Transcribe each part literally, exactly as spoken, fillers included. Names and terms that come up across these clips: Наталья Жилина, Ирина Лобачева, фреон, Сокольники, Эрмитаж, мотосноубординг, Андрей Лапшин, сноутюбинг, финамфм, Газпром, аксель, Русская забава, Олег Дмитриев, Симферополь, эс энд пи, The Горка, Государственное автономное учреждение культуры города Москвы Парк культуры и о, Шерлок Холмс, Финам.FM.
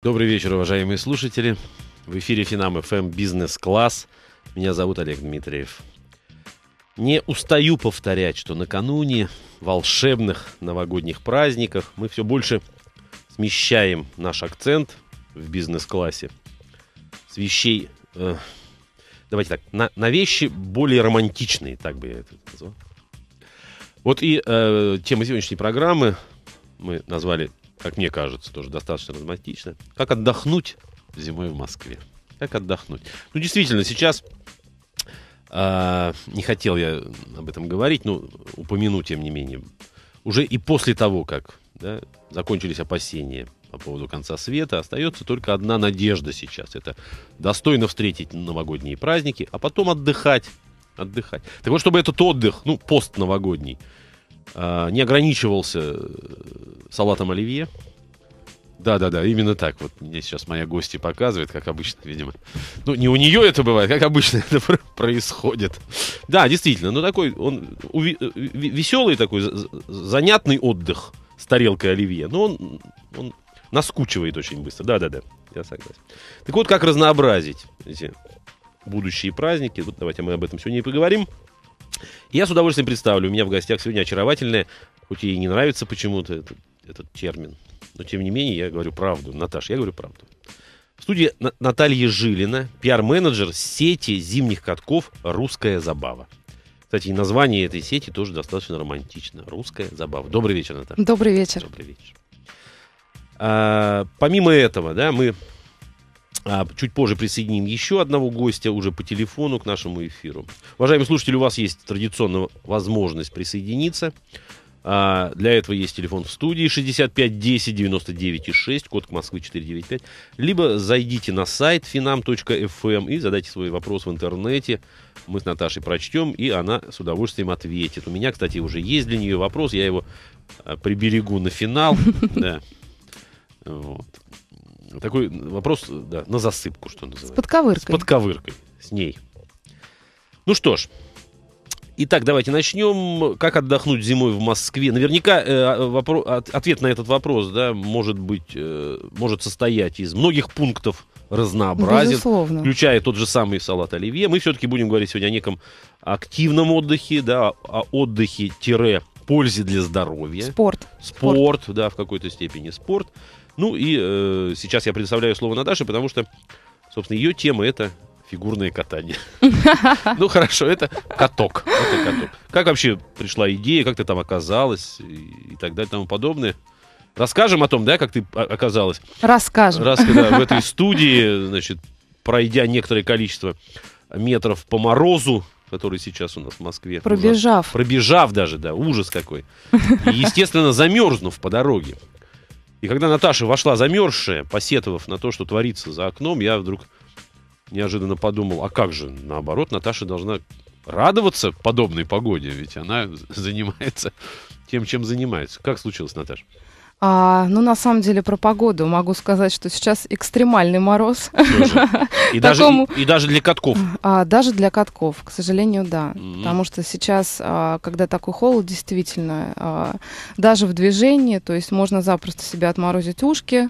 Добрый вечер, уважаемые слушатели. В эфире Финам точка эф эм «Бизнес-класс». Меня зовут Олег Дмитриев. Не устаю повторять, что накануне волшебных новогодних праздников мы все больше смещаем наш акцент в бизнес-классе с вещей... Э, давайте так, на, на вещи более романтичные, так бы я это назвал. Вот и э, тема сегодняшней программы мы назвали... как мне кажется, тоже достаточно романтично. Как отдохнуть зимой в Москве? Как отдохнуть? Ну, действительно, сейчас, э, не хотел я об этом говорить, но упомяну, тем не менее. Уже и после того, как да, закончились опасения по поводу конца света, остается только одна надежда сейчас. Это достойно встретить новогодние праздники, а потом отдыхать. отдыхать. Так вот, чтобы этот отдых, ну, постновогодний, не ограничивался салатом оливье. Да-да-да, именно так. Вот мне сейчас моя гостья показывает, как обычно, видимо. Ну, не у нее это бывает, как обычно это происходит. Да, действительно, ну такой, он веселый такой, занятный отдых с тарелкой оливье. Но он, он наскучивает очень быстро. Да-да-да, я согласен. Так вот, как разнообразить эти будущие праздники. Вот давайте мы об этом сегодня и поговорим. Я с удовольствием представлю, у меня в гостях сегодня очаровательная, хоть ей не нравится почему-то этот, этот термин, но тем не менее я говорю правду. Наташа, я говорю правду. В студии Наталья Жилина, пиар-менеджер сети зимних катков «Русская забава». Кстати, и название этой сети тоже достаточно романтично. «Русская забава». Добрый вечер, Наташа. Добрый вечер. Добрый вечер. А, помимо этого, да, мы... А чуть позже присоединим еще одного гостя уже по телефону к нашему эфиру. Уважаемые слушатели, у вас есть традиционная возможность присоединиться. А для этого есть телефон в студии шестьдесят пять десять девяносто девять шесть, код Москвы четыреста девяносто пять. Либо зайдите на сайт финам точка эф эм и задайте свой вопрос в интернете. Мы с Наташей прочтем, и она с удовольствием ответит. У меня, кстати, уже есть для нее вопрос. Я его приберегу на финал. Вот. Такой вопрос, да, на засыпку, что называется. С подковыркой. С подковыркой, с ней. Ну что ж, итак, давайте начнем. Как отдохнуть зимой в Москве? Наверняка э, вопро- ответ на этот вопрос, да, может быть, э, может состоять из многих пунктов разнообразия. Безусловно. Включая тот же самый салат оливье. Мы все-таки будем говорить сегодня о неком активном отдыхе, да, о отдыхе-пользе для здоровья. Спорт. Спорт, спорт. Да, в какой-то степени спорт. Ну и э, сейчас я предоставляю слово Наташе, потому что, собственно, ее тема — это фигурное катание. Ну хорошо, это каток. Как вообще пришла идея, как ты там оказалась и так далее и тому подобное. Расскажем о том, да, как ты оказалась. Расскажем. В этой студии, значит, пройдя некоторое количество метров по морозу, который сейчас у нас в Москве. Пробежав. Пробежав даже, да, ужас какой. И, естественно, замерзнув по дороге. И когда Наташа вошла замерзшая, посетовав на то, что творится за окном, я вдруг неожиданно подумал, а как же, наоборот, Наташа должна радоваться подобной погоде, ведь она занимается тем, чем занимается. Как случилось, Наташа? А, ну, на самом деле, про погоду могу сказать, что сейчас экстремальный мороз. И, Такому... даже, и, и даже для катков. А, даже для катков, к сожалению, да. Mm-hmm. Потому что сейчас, а, когда такой холод, действительно, а, даже в движении, то есть можно запросто себя отморозить ушки,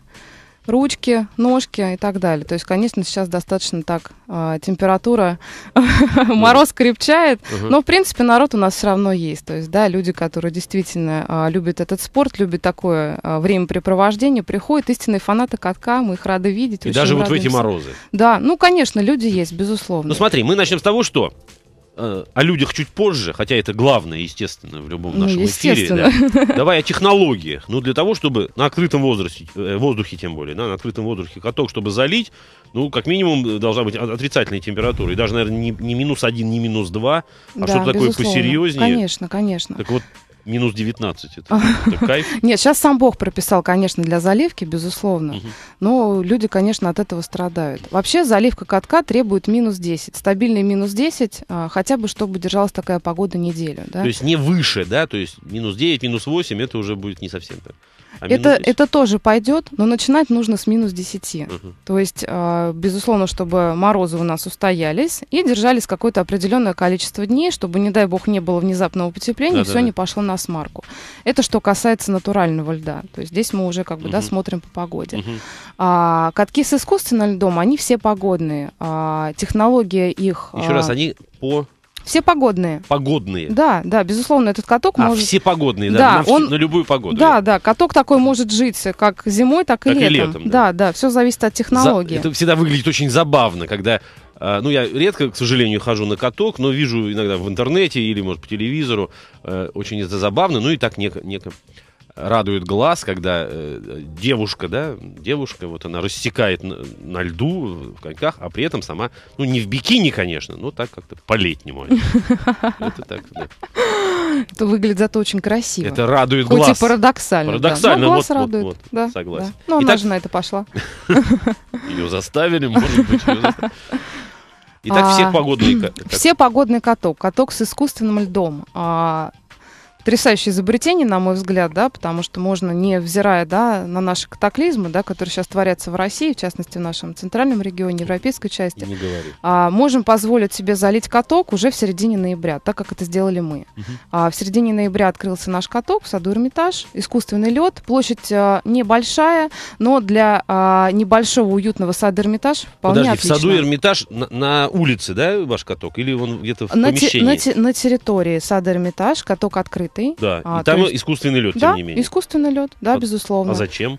ручки, ножки и так далее. То есть, конечно, сейчас достаточно так э, температура, mm. мороз крепчает, uh-huh. но, в принципе, народ у нас все равно есть. То есть, да, люди, которые действительно э, любят этот спорт, любят такое э, времяпрепровождение, приходят истинные фанаты катка, мы их рады видеть. И даже вот в эти морозы. Да, ну, конечно, люди есть, безусловно. Ну, смотри, мы начнем с того, что э, о людях чуть позже, хотя это главное, естественно, в любом нашем ну, эфире. Да. Давай о технологиях. Ну, для того, чтобы на открытом возрасте, э, воздухе, тем более, да, на открытом воздухе каток, чтобы залить, ну, как минимум, должна быть отрицательная температура. И даже, наверное, не, не минус один, не минус два, а да, что-то такое посерьезнее. Конечно, конечно. Так вот, минус девятнадцать, это, это кайф. Нет, сейчас сам Бог прописал, конечно, для заливки, безусловно. Угу. Но люди, конечно, от этого страдают. Вообще заливка катка требует минус десять. Стабильный минус десять, хотя бы, чтобы держалась такая погода неделю. Да? То есть не выше, да? То есть минус девять, минус восемь, это уже будет не совсем так. это, это тоже пойдет, но начинать нужно с минус десяти. Угу. То есть, безусловно, чтобы морозы у нас устоялись и держались какое-то определенное количество дней, чтобы, не дай бог, не было внезапного потепления, да, все да, не пошло на смарку. Это что касается натурального льда. То есть здесь мы уже как бы угу. да, смотрим по погоде. Угу. А, катки с искусственным льдом, они все погодные. А, технология их... Еще а... раз, они по... Все погодные. Погодные. Да, да, безусловно, этот каток а, может... все погодные, да, да на, вс... он... на любую погоду. Да, да, да, каток такой может жить как зимой, так и так летом. И летом. Да, да, да, все зависит от технологии. За... Это всегда выглядит очень забавно, когда... Э, ну, я редко, к сожалению, хожу на каток, но вижу иногда в интернете или, может, по телевизору. Э, очень это забавно, ну и так неко... неко... радует глаз, когда э, девушка, да, девушка, вот она рассекает на, на льду в коньках, а при этом сама, ну, не в бикини, конечно, но так как-то по-летнему. Это так, да. Это выглядит зато очень красиво. Это радует глаз. Хоть и парадоксально. Парадоксально, да. Но глаз вот, радует. Вот, вот, да, согласен. Да. Ну, она же на это пошла. Ее заставили, может быть, ее заставили. Итак, а, все погодные каток. Все погодный каток. Каток с искусственным льдом. А, потрясающее изобретение, на мой взгляд, да, потому что можно, невзирая да, на наши катаклизмы, да, которые сейчас творятся в России, в частности в нашем центральном регионе, европейской части, не говори. А, можем позволить себе залить каток уже в середине ноября, так как это сделали мы. Угу. А, в середине ноября открылся наш каток в саду Эрмитаж, искусственный лед, площадь а, небольшая, но для а, небольшого уютного сада Эрмитаж вполне Подожди, отлично. В саду Эрмитаж на, на улице, да, ваш каток, или он где-то в на помещении? Те, на, на территории сада Эрмитаж каток открытый. Да, а, и там есть... искусственный лед, да, тем не менее. Искусственный лед, да, а, безусловно. А зачем?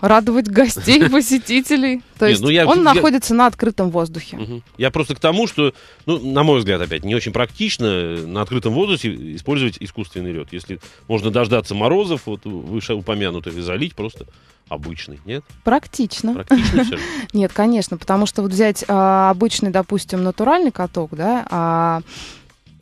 Радовать гостей, посетителей. То есть он находится на открытом воздухе. Я просто к тому, что, на мой взгляд, опять, не очень практично на открытом воздухе использовать искусственный лед. Если можно дождаться морозов, вот выше упомянутых, и залить просто обычный, нет? Практично. Практично все же. Нет, конечно, потому что вот взять обычный, допустим, натуральный каток, да,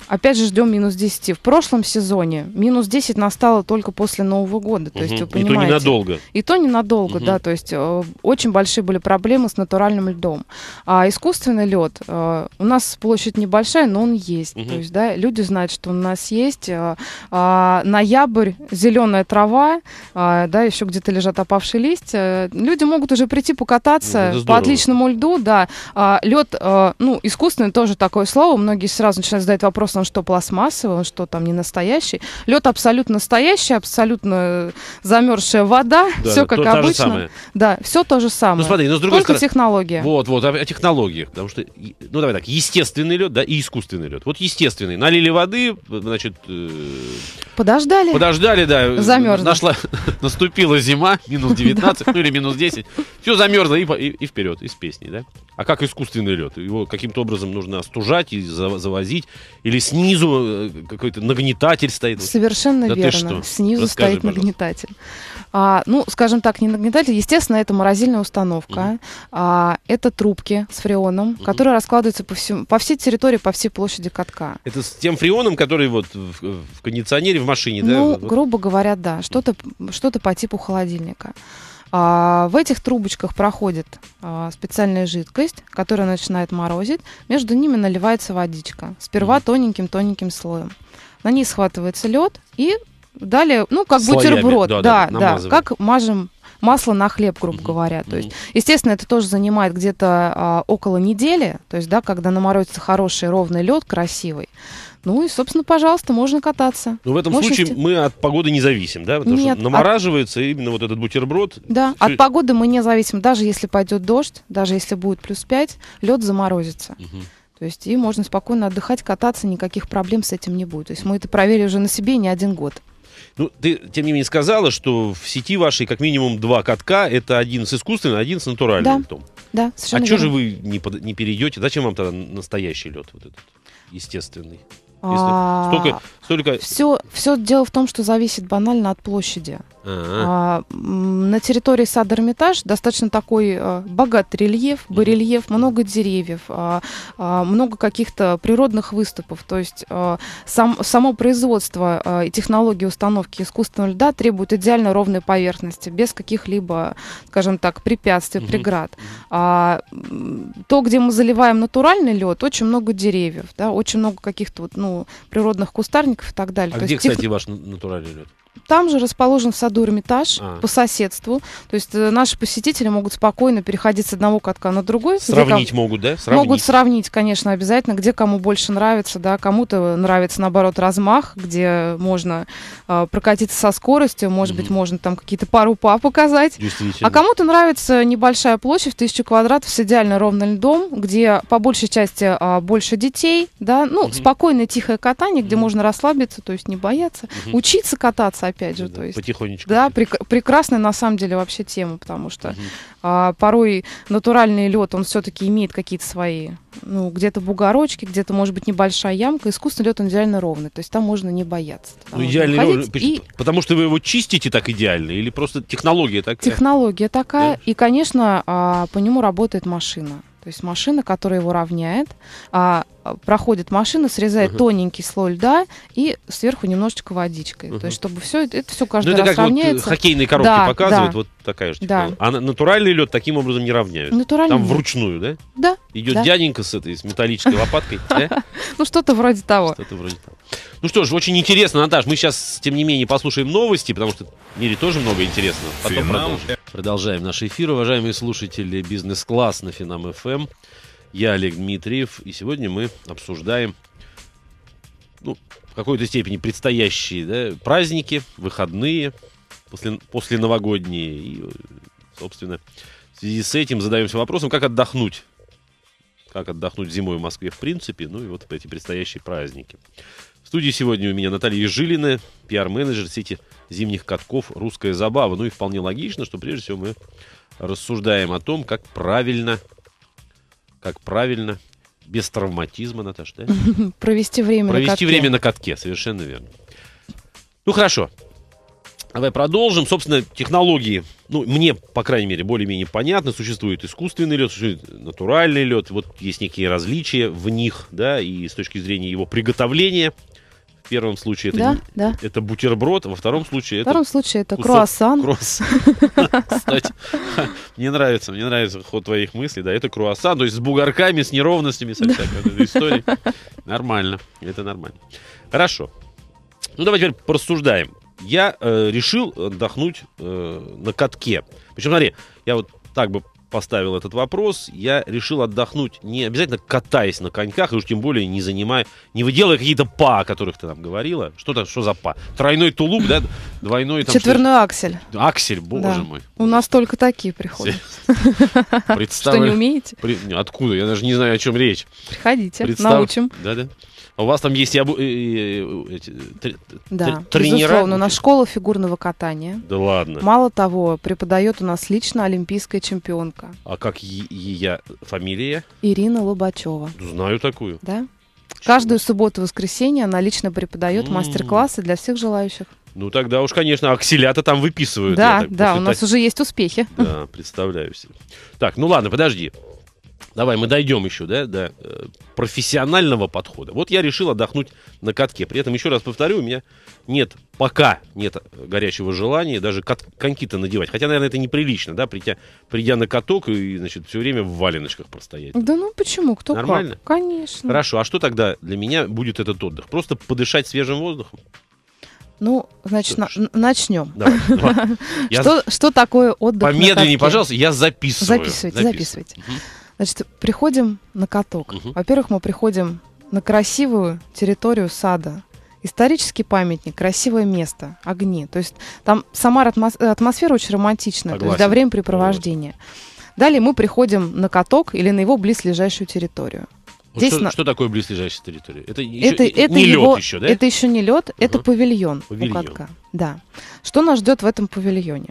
опять же ждем минус десяти. В прошлом сезоне минус десять настало только после Нового года. То угу. есть, вы понимаете, и то ненадолго. И то ненадолго, угу. да. То есть э, очень большие были проблемы с натуральным льдом. А искусственный лед, э, у нас площадь небольшая, но он есть. Угу. То есть, да, люди знают, что у нас есть. Э, э, ноябрь, зеленая трава, э, да, еще где-то лежат опавшие листья. Люди могут уже прийти покататься по отличному льду, да. Э, лед, э, ну, искусственный тоже такое слово. Многие сразу начинают задать вопрос, он что пластмассовый, он что там не настоящий. Лед абсолютно настоящий, абсолютно замерзшая вода, да, все как обычно. Да, все то же самое. Ну, смотри, но с другой стороны, технология. Вот, вот, о, о технологиях. Потому что, ну давай так, естественный лед, да, и искусственный лед. Вот естественный. Налили воды, значит... Э... Подождали. Подождали, да. Замерзли. Нашла, наступила зима, минус девятнадцать, ну или минус десять. Все замерзло и, и, и вперед, из песни, да. А как искусственный лед? Его каким-то образом нужно остужать и завозить. Или снизу какой-то нагнетатель стоит. Совершенно да верно. Снизу Расскажи, стоит пожалуйста. нагнетатель. А, ну, скажем так, не нагнетатель. Естественно, это морозильная установка. Mm-hmm. а, это трубки с фреоном, mm-hmm. которые раскладываются по, всему, по всей территории, по всей площади катка. Это с тем фреоном, который вот в, в кондиционере, в машине, да? Ну, вот. грубо говоря, да. Что-то, что-то по типу холодильника. А, в этих трубочках проходит а, специальная жидкость, которая начинает морозить. Между ними наливается водичка. Сперва тоненьким-тоненьким слоем. На ней схватывается лед и далее, ну, как Слоями. бутерброд. Да, да, да, да, как мажем масло на хлеб, грубо mm-hmm. говоря. То есть, естественно, это тоже занимает где-то а, около недели. То есть, да, когда наморозится хороший ровный лед, красивый. Ну и, собственно, пожалуйста, можно кататься. Но в этом Мощности. случае мы от погоды не зависим, да? Потому Нет, что намораживается от... именно вот этот бутерброд. Да, все... от погоды мы не зависим. Даже если пойдет дождь, даже если будет плюс пять, лед заморозится. Угу. То есть и можно спокойно отдыхать, кататься, никаких проблем с этим не будет. То есть мы это проверили уже на себе не один год. Ну, ты, тем не менее, сказала, что в сети вашей как минимум два катка. Это один с искусственным, один с натуральным. Да, да, совершенно А что же вы не, под... не перейдете? Зачем вам тогда настоящий лед вот этот? Естественный. Столько, столько... Все, все дело в том, что зависит банально от площади. А, на территории сада Эрмитаж достаточно такой а, богатый рельеф, барельеф, много деревьев, а, а, много каких-то природных выступов. То есть а, сам, само производство а, и технологии установки искусственного льда требуют идеально ровной поверхности, без каких-либо, скажем так, препятствий, преград. А, то, где мы заливаем натуральный лед, очень много деревьев, да, очень много каких-то вот, ну, природных кустарников и так далее. А то где, есть, кстати, тех... ваш натуральный лед? Там же расположен в саду Эрмитаж а. по соседству. То есть э, наши посетители могут спокойно переходить с одного катка на другой. Сравнить кому... могут, да? Сравнить. Могут сравнить, конечно, обязательно, где кому больше нравится. Да, кому-то нравится, наоборот, размах, где можно э, прокатиться со скоростью, может угу. быть, можно там какие-то пару па показать. А кому-то нравится небольшая площадь в тысячу квадратов с идеально ровным льдом, где по большей части э, больше детей. Да? Ну, угу. спокойное, тихое катание, где угу. можно расслабиться, то есть не бояться. Угу. Учиться кататься, опять. Опять же, да, то есть, потихонечку. Да, прек- прекрасная на самом деле вообще тема, потому что угу. а, порой натуральный лед, он все-таки имеет какие-то свои, ну, где-то бугорочки, где-то, может быть, небольшая ямка. Искусственный лед, он идеально ровный, то есть там можно не бояться. Ну, идеально ровный, и... потому что вы его чистите так идеально или просто технология такая? Технология такая, да. И, конечно, а, по нему работает машина. То есть машина, которая его равняет, а, проходит машина, срезает uh-huh. тоненький слой льда и сверху немножечко водичкой. Uh-huh. То есть, чтобы все это, это все каждый ну, это раз как равняется. Вот хоккейные коробки да, показывают, да. вот такая же да. А натуральный лед таким образом не равняют. Натуральный там лед. Вручную, да? Да. Идет да. дяденька с этой с металлической лопаткой. Ну, что-то вроде того. Что-то вроде того. Ну что ж, очень интересно, Наташ. Мы сейчас, тем не менее, послушаем новости, потому что в мире тоже много интересного. Потом продолжим. Продолжаем наш эфир. Уважаемые слушатели, бизнес-класс на Финам.эф эм. Я Олег Дмитриев. И сегодня мы обсуждаем, ну, в какой-то степени предстоящие да, праздники, выходные, после, посленовогодние. И, собственно, в связи с этим задаемся вопросом, как отдохнуть. Как отдохнуть зимой в Москве в принципе, ну и вот эти предстоящие праздники. В студии сегодня у меня Наталья Жилина, пиар-менеджер сети зимних катков «Русская забава». Ну и вполне логично, что прежде всего мы рассуждаем о том, как правильно, как правильно, без травматизма, Наташа, да? Провести время на катке. Провести время на катке, совершенно верно. Ну хорошо, давай продолжим. Собственно, технологии, ну, мне, по крайней мере, более-менее понятно. Существует искусственный лед, существует натуральный лед. Вот есть некие различия в них, да, и с точки зрения его приготовления. В первом случае это, да, не, да. это бутерброд, во втором случае это... В втором случае это круассан. Кстати, мне нравится, мне нравится ход твоих мыслей, да, это круассан, то есть с бугорками, с неровностями, со всякой историей. Нормально, это нормально. Хорошо. Ну, давай теперь порассуждаем. Я э, решил отдохнуть э, на катке. Причем, смотри, я вот так бы поставил этот вопрос. Я решил отдохнуть не обязательно катаясь на коньках, и уж тем более не занимая, не выделывая какие-то па, о которых ты там говорила. Что-то, что за па? Тройной тулуп, да? Двойной там... Четверной что-то... аксель. Аксель, боже да. мой. У нас только такие приходят. Что, не умеете? Откуда? Я даже не знаю, о чем речь. Приходите, научим. Да-да. У вас там есть и обу... эти... да, тренера? Безусловно, у нас школа фигурного катания. Да ладно. Мало того, преподает у нас лично олимпийская чемпионка. А как ее фамилия? Ирина Лобачева. Знаю такую. Да? Чего? Каждую субботу и воскресенье она лично преподает м-м. мастер-классы для всех желающих. Ну тогда уж, конечно, акселята там выписывают. Да, так, да, у нас та... уже есть успехи. Да, представляю себе. Так, ну ладно, подожди. Давай мы дойдем еще да, до профессионального подхода. Вот я решил отдохнуть на катке. При этом, еще раз повторю, у меня нет, пока нет горячего желания даже кат- коньки-то надевать. Хотя, наверное, это неприлично, да, придя, придя на каток и, значит, все время в валеночках простоять. Да ну почему? Кто как? Нормально? Конечно. Хорошо, а что тогда для меня будет этот отдых? Просто подышать свежим воздухом? Ну, значит, на- начнем. Давай, давай. Я... Что, что такое отдых на катке? Помедленнее, пожалуйста, я записываю. Записывайте, записывайте. Угу. Значит, приходим на каток. Угу. Во-первых, мы приходим на красивую территорию сада. Исторический памятник, красивое место, огни. То есть там сама атмосфера очень романтичная, согласен. То есть до времяпрепровождения. Согласен. Далее мы приходим на каток или на его близлежащую территорию. Вот здесь что, на... что такое близлежащая территория? Это, еще, это, это не его, лед еще, да? Это еще не лед, угу. это павильон, павильон у катка. Да. Что нас ждет в этом павильоне?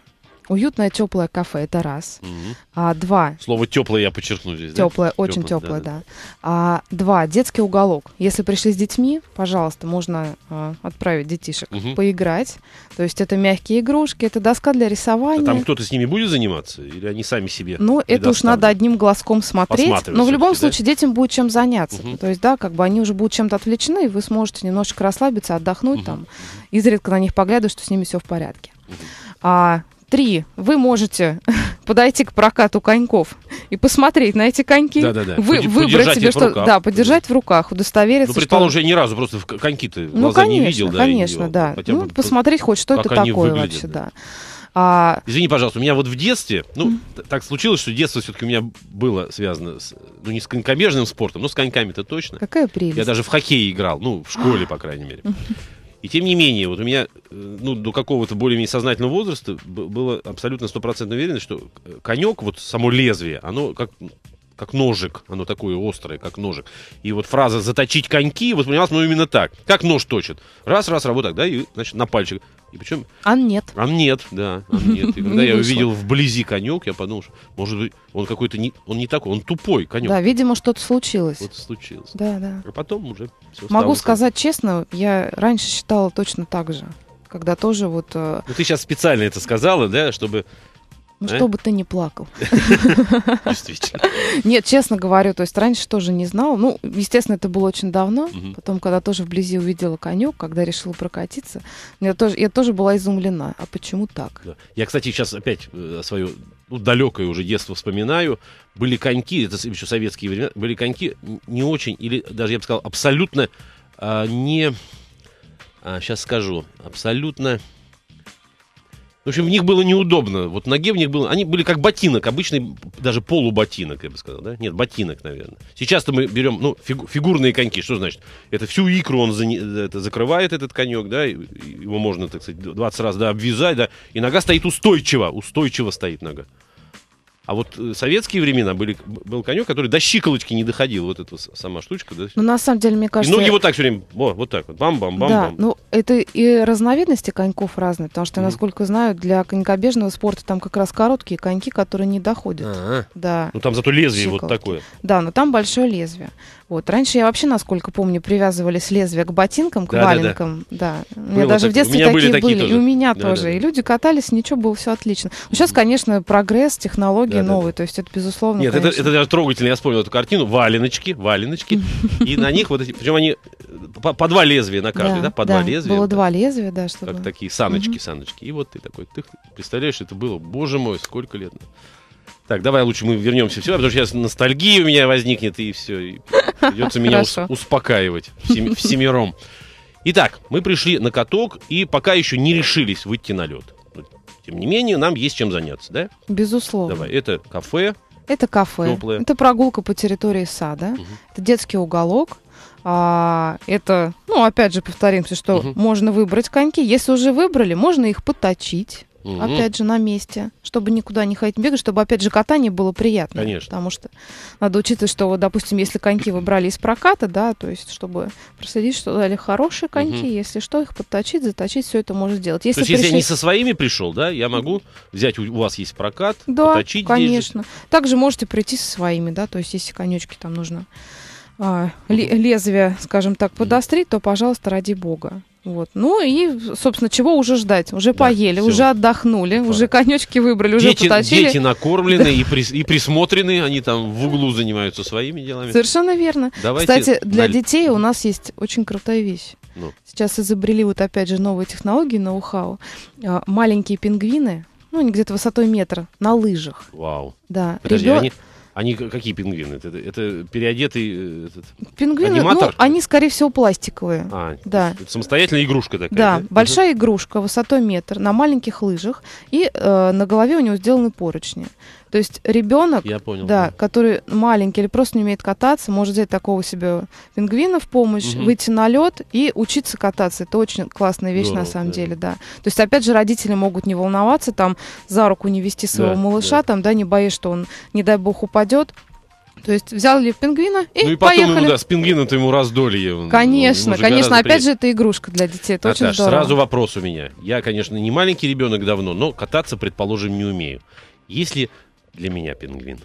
Уютное, теплое кафе, это раз. Угу. А, два. Слово теплое я подчеркну здесь. Теплое, да? очень теплое, да. да. А, два. Детский уголок. Если пришли с детьми, пожалуйста, можно а, отправить детишек угу. поиграть. То есть это мягкие игрушки, это доска для рисования. А там кто-то с ними будет заниматься? Или они сами себе? Ну, это уж надо одним глазком смотреть. Но в любом случае да? детям будет чем заняться. Угу. То есть, да, как бы они уже будут чем-то отвлечены, и вы сможете немножечко расслабиться, отдохнуть угу. там. Изредка на них поглядывать, что с ними все в порядке. Угу. А... три вы можете подойти к прокату коньков и посмотреть на эти коньки, да, да, да. Вы, выбрать себе что-то, да, подержать в руках, удостовериться. Ну, предположим, что... я ни разу просто коньки-то в глаза ну, конечно, не видел. Да, конечно, и, да. Ну, бы, посмотреть хоть, что это такое выглядят, вообще, да. да. А... Извини, пожалуйста, у меня вот в детстве, ну, mm-hmm. так случилось, что детство все-таки у меня было связано, с, ну, не с конькобежным спортом, но с коньками-то точно. Какая прелесть. Я даже в хоккей играл, ну, в школе, по крайней мере. И тем не менее, вот у меня ну, до какого-то более-менее сознательного возраста было абсолютно стопроцентно уверенность, что конек, вот само лезвие, оно как, как ножик, оно такое острое, как ножик. И вот фраза «заточить коньки» воспринималась мной именно так. Как нож точит. Раз, раз, раз, вот так, да, и, значит, на пальчик. И причем... Ан нет. Ан нет, да. Ан нет. И когда я увидел вблизи конек, я подумал, что, может быть, он какой-то не, он не такой, он тупой конек. Да, видимо, что-то случилось. Что-то случилось. Да, да. А потом уже все стало. Могу сказать честно, я раньше считала точно так же, когда тоже вот... Ну, ты сейчас специально это сказала, да, чтобы... Ну, а? Чтобы ты не плакал. Действительно. Нет, честно говорю, то есть раньше тоже не знал. Ну, естественно, это было очень давно. Угу. Потом, когда тоже вблизи увидела конек, когда решила прокатиться, я тоже, я тоже была изумлена. А почему так? Да. Я, кстати, сейчас опять свое ну, далекое уже детство вспоминаю. Были коньки, это еще советские времена, были коньки не очень, или даже, я бы сказал, абсолютно а, не... А, сейчас скажу. Абсолютно... В общем, в них было неудобно. Вот ноге в них было... Они были как ботинок, обычный, даже полуботинок, я бы сказал, да? Нет, ботинок, наверное. Сейчас-то мы берем, ну, фигу... фигурные коньки. Что значит? Это всю икру он за... это закрывает, этот конек, да? Его можно, так сказать, двадцать раз, да, обвязать, да? И нога стоит устойчиво. Устойчиво стоит нога. А вот в советские времена были, был конек, который до щиколотки не доходил. Вот эта сама штучка. Да? Ну, на самом деле, мне кажется... И ноги вот так все время, о, вот так вот, бам-бам-бам-бам. Да, бам. Ну, это и разновидности коньков разные, потому что, mm-hmm. насколько знаю, для конькобежного спорта там как раз короткие коньки, которые не доходят. А-а-а. Да. Ну, там зато лезвие щиколотки. Вот такое. Да, но там большое лезвие. Вот. Раньше я вообще, насколько помню, привязывались лезвие к ботинкам, к да, валенкам. Да, да. Да. У меня даже так. в детстве такие были, такие были. И у меня да, тоже. Да, да. И люди катались, ничего, было все отлично. Но сейчас, конечно, прогресс, технологии да, новые, да, да. то есть это безусловно. Нет, это, это даже трогательно, я вспомнил эту картину. Валеночки, валеночки. И на них вот эти, причем они по два лезвия на каждой, да? По два лезвия. Было два лезвия, да, что-то. Как такие саночки, саночки. И вот ты такой, ты представляешь, это было, боже мой, сколько лет. Так, давай лучше мы вернемся все, потому что сейчас ностальгия у меня возникнет, и все. И придется меня ус- успокаивать всем- всемиром. Итак, мы пришли на каток и пока еще не решились выйти на лед. Тем не менее, нам есть чем заняться, да? Безусловно. Давай, это кафе. Это кафе. Теплое. Это прогулка по территории сада. Угу. Это детский уголок. А, это, ну, опять же, повторимся, что угу. можно выбрать коньки. Если уже выбрали, можно их подточить. Угу. Опять же, на месте, чтобы никуда не ходить бегать, чтобы, опять же, катание было приятно. Конечно. Потому что надо учитывать, что, вот, допустим, если коньки вы брали из проката, да, то есть, чтобы проследить, что дали хорошие коньки, угу. если что, их подточить, заточить, все это можно сделать. Если то есть, пришли... если я не со своими пришел, да, я могу взять, у вас есть прокат, да, подточить. Да, конечно. Здесь. Также можете прийти со своими, да, то есть, если конечки там нужно а, лезвие, скажем так, подострить, то, пожалуйста, ради бога. Вот. Ну и, собственно, чего уже ждать? Уже да, поели, все. Уже отдохнули, да. уже конечки выбрали, дети, уже поточили. Дети накормлены да. и, прис, и присмотрены, они там в углу занимаются своими делами. Совершенно верно. Давайте Кстати, для на... детей у нас есть очень крутая вещь. Ну. Сейчас изобрели вот опять же новые технологии, ноу-хау. Маленькие пингвины, ну они где-то высотой метра, на лыжах. Вау. Да. Подожди, Ребё... они... Они какие пингвины? Это, это переодетый этот, пингвины, аниматор? Ну, они, скорее всего, пластиковые. А, да. Самостоятельная игрушка такая. Да, да? большая uh-huh. игрушка высотой метр на маленьких лыжах. И э, на голове у него сделаны поручни. То есть ребенок, да, да. который маленький или просто не умеет кататься, может взять такого себе пингвина в помощь, угу. выйти на лед и учиться кататься. Это очень классная вещь Здорово, на самом да. деле, да. То есть, опять же, родители могут не волноваться, там, за руку не вести своего да, малыша, да. там, да, не боясь, что он, не дай бог, упадет. То есть взяли в пингвина и Ну и потом поехали. Ему, да, с пингвина-то ему раздолье. Конечно, ему конечно. Опять приятно. Же, это игрушка для детей. Это Наташ, очень здорово. Сразу вопрос у меня. Я, конечно, не маленький ребенок давно, но кататься, предположим, не умею. Если... Для меня пингвин.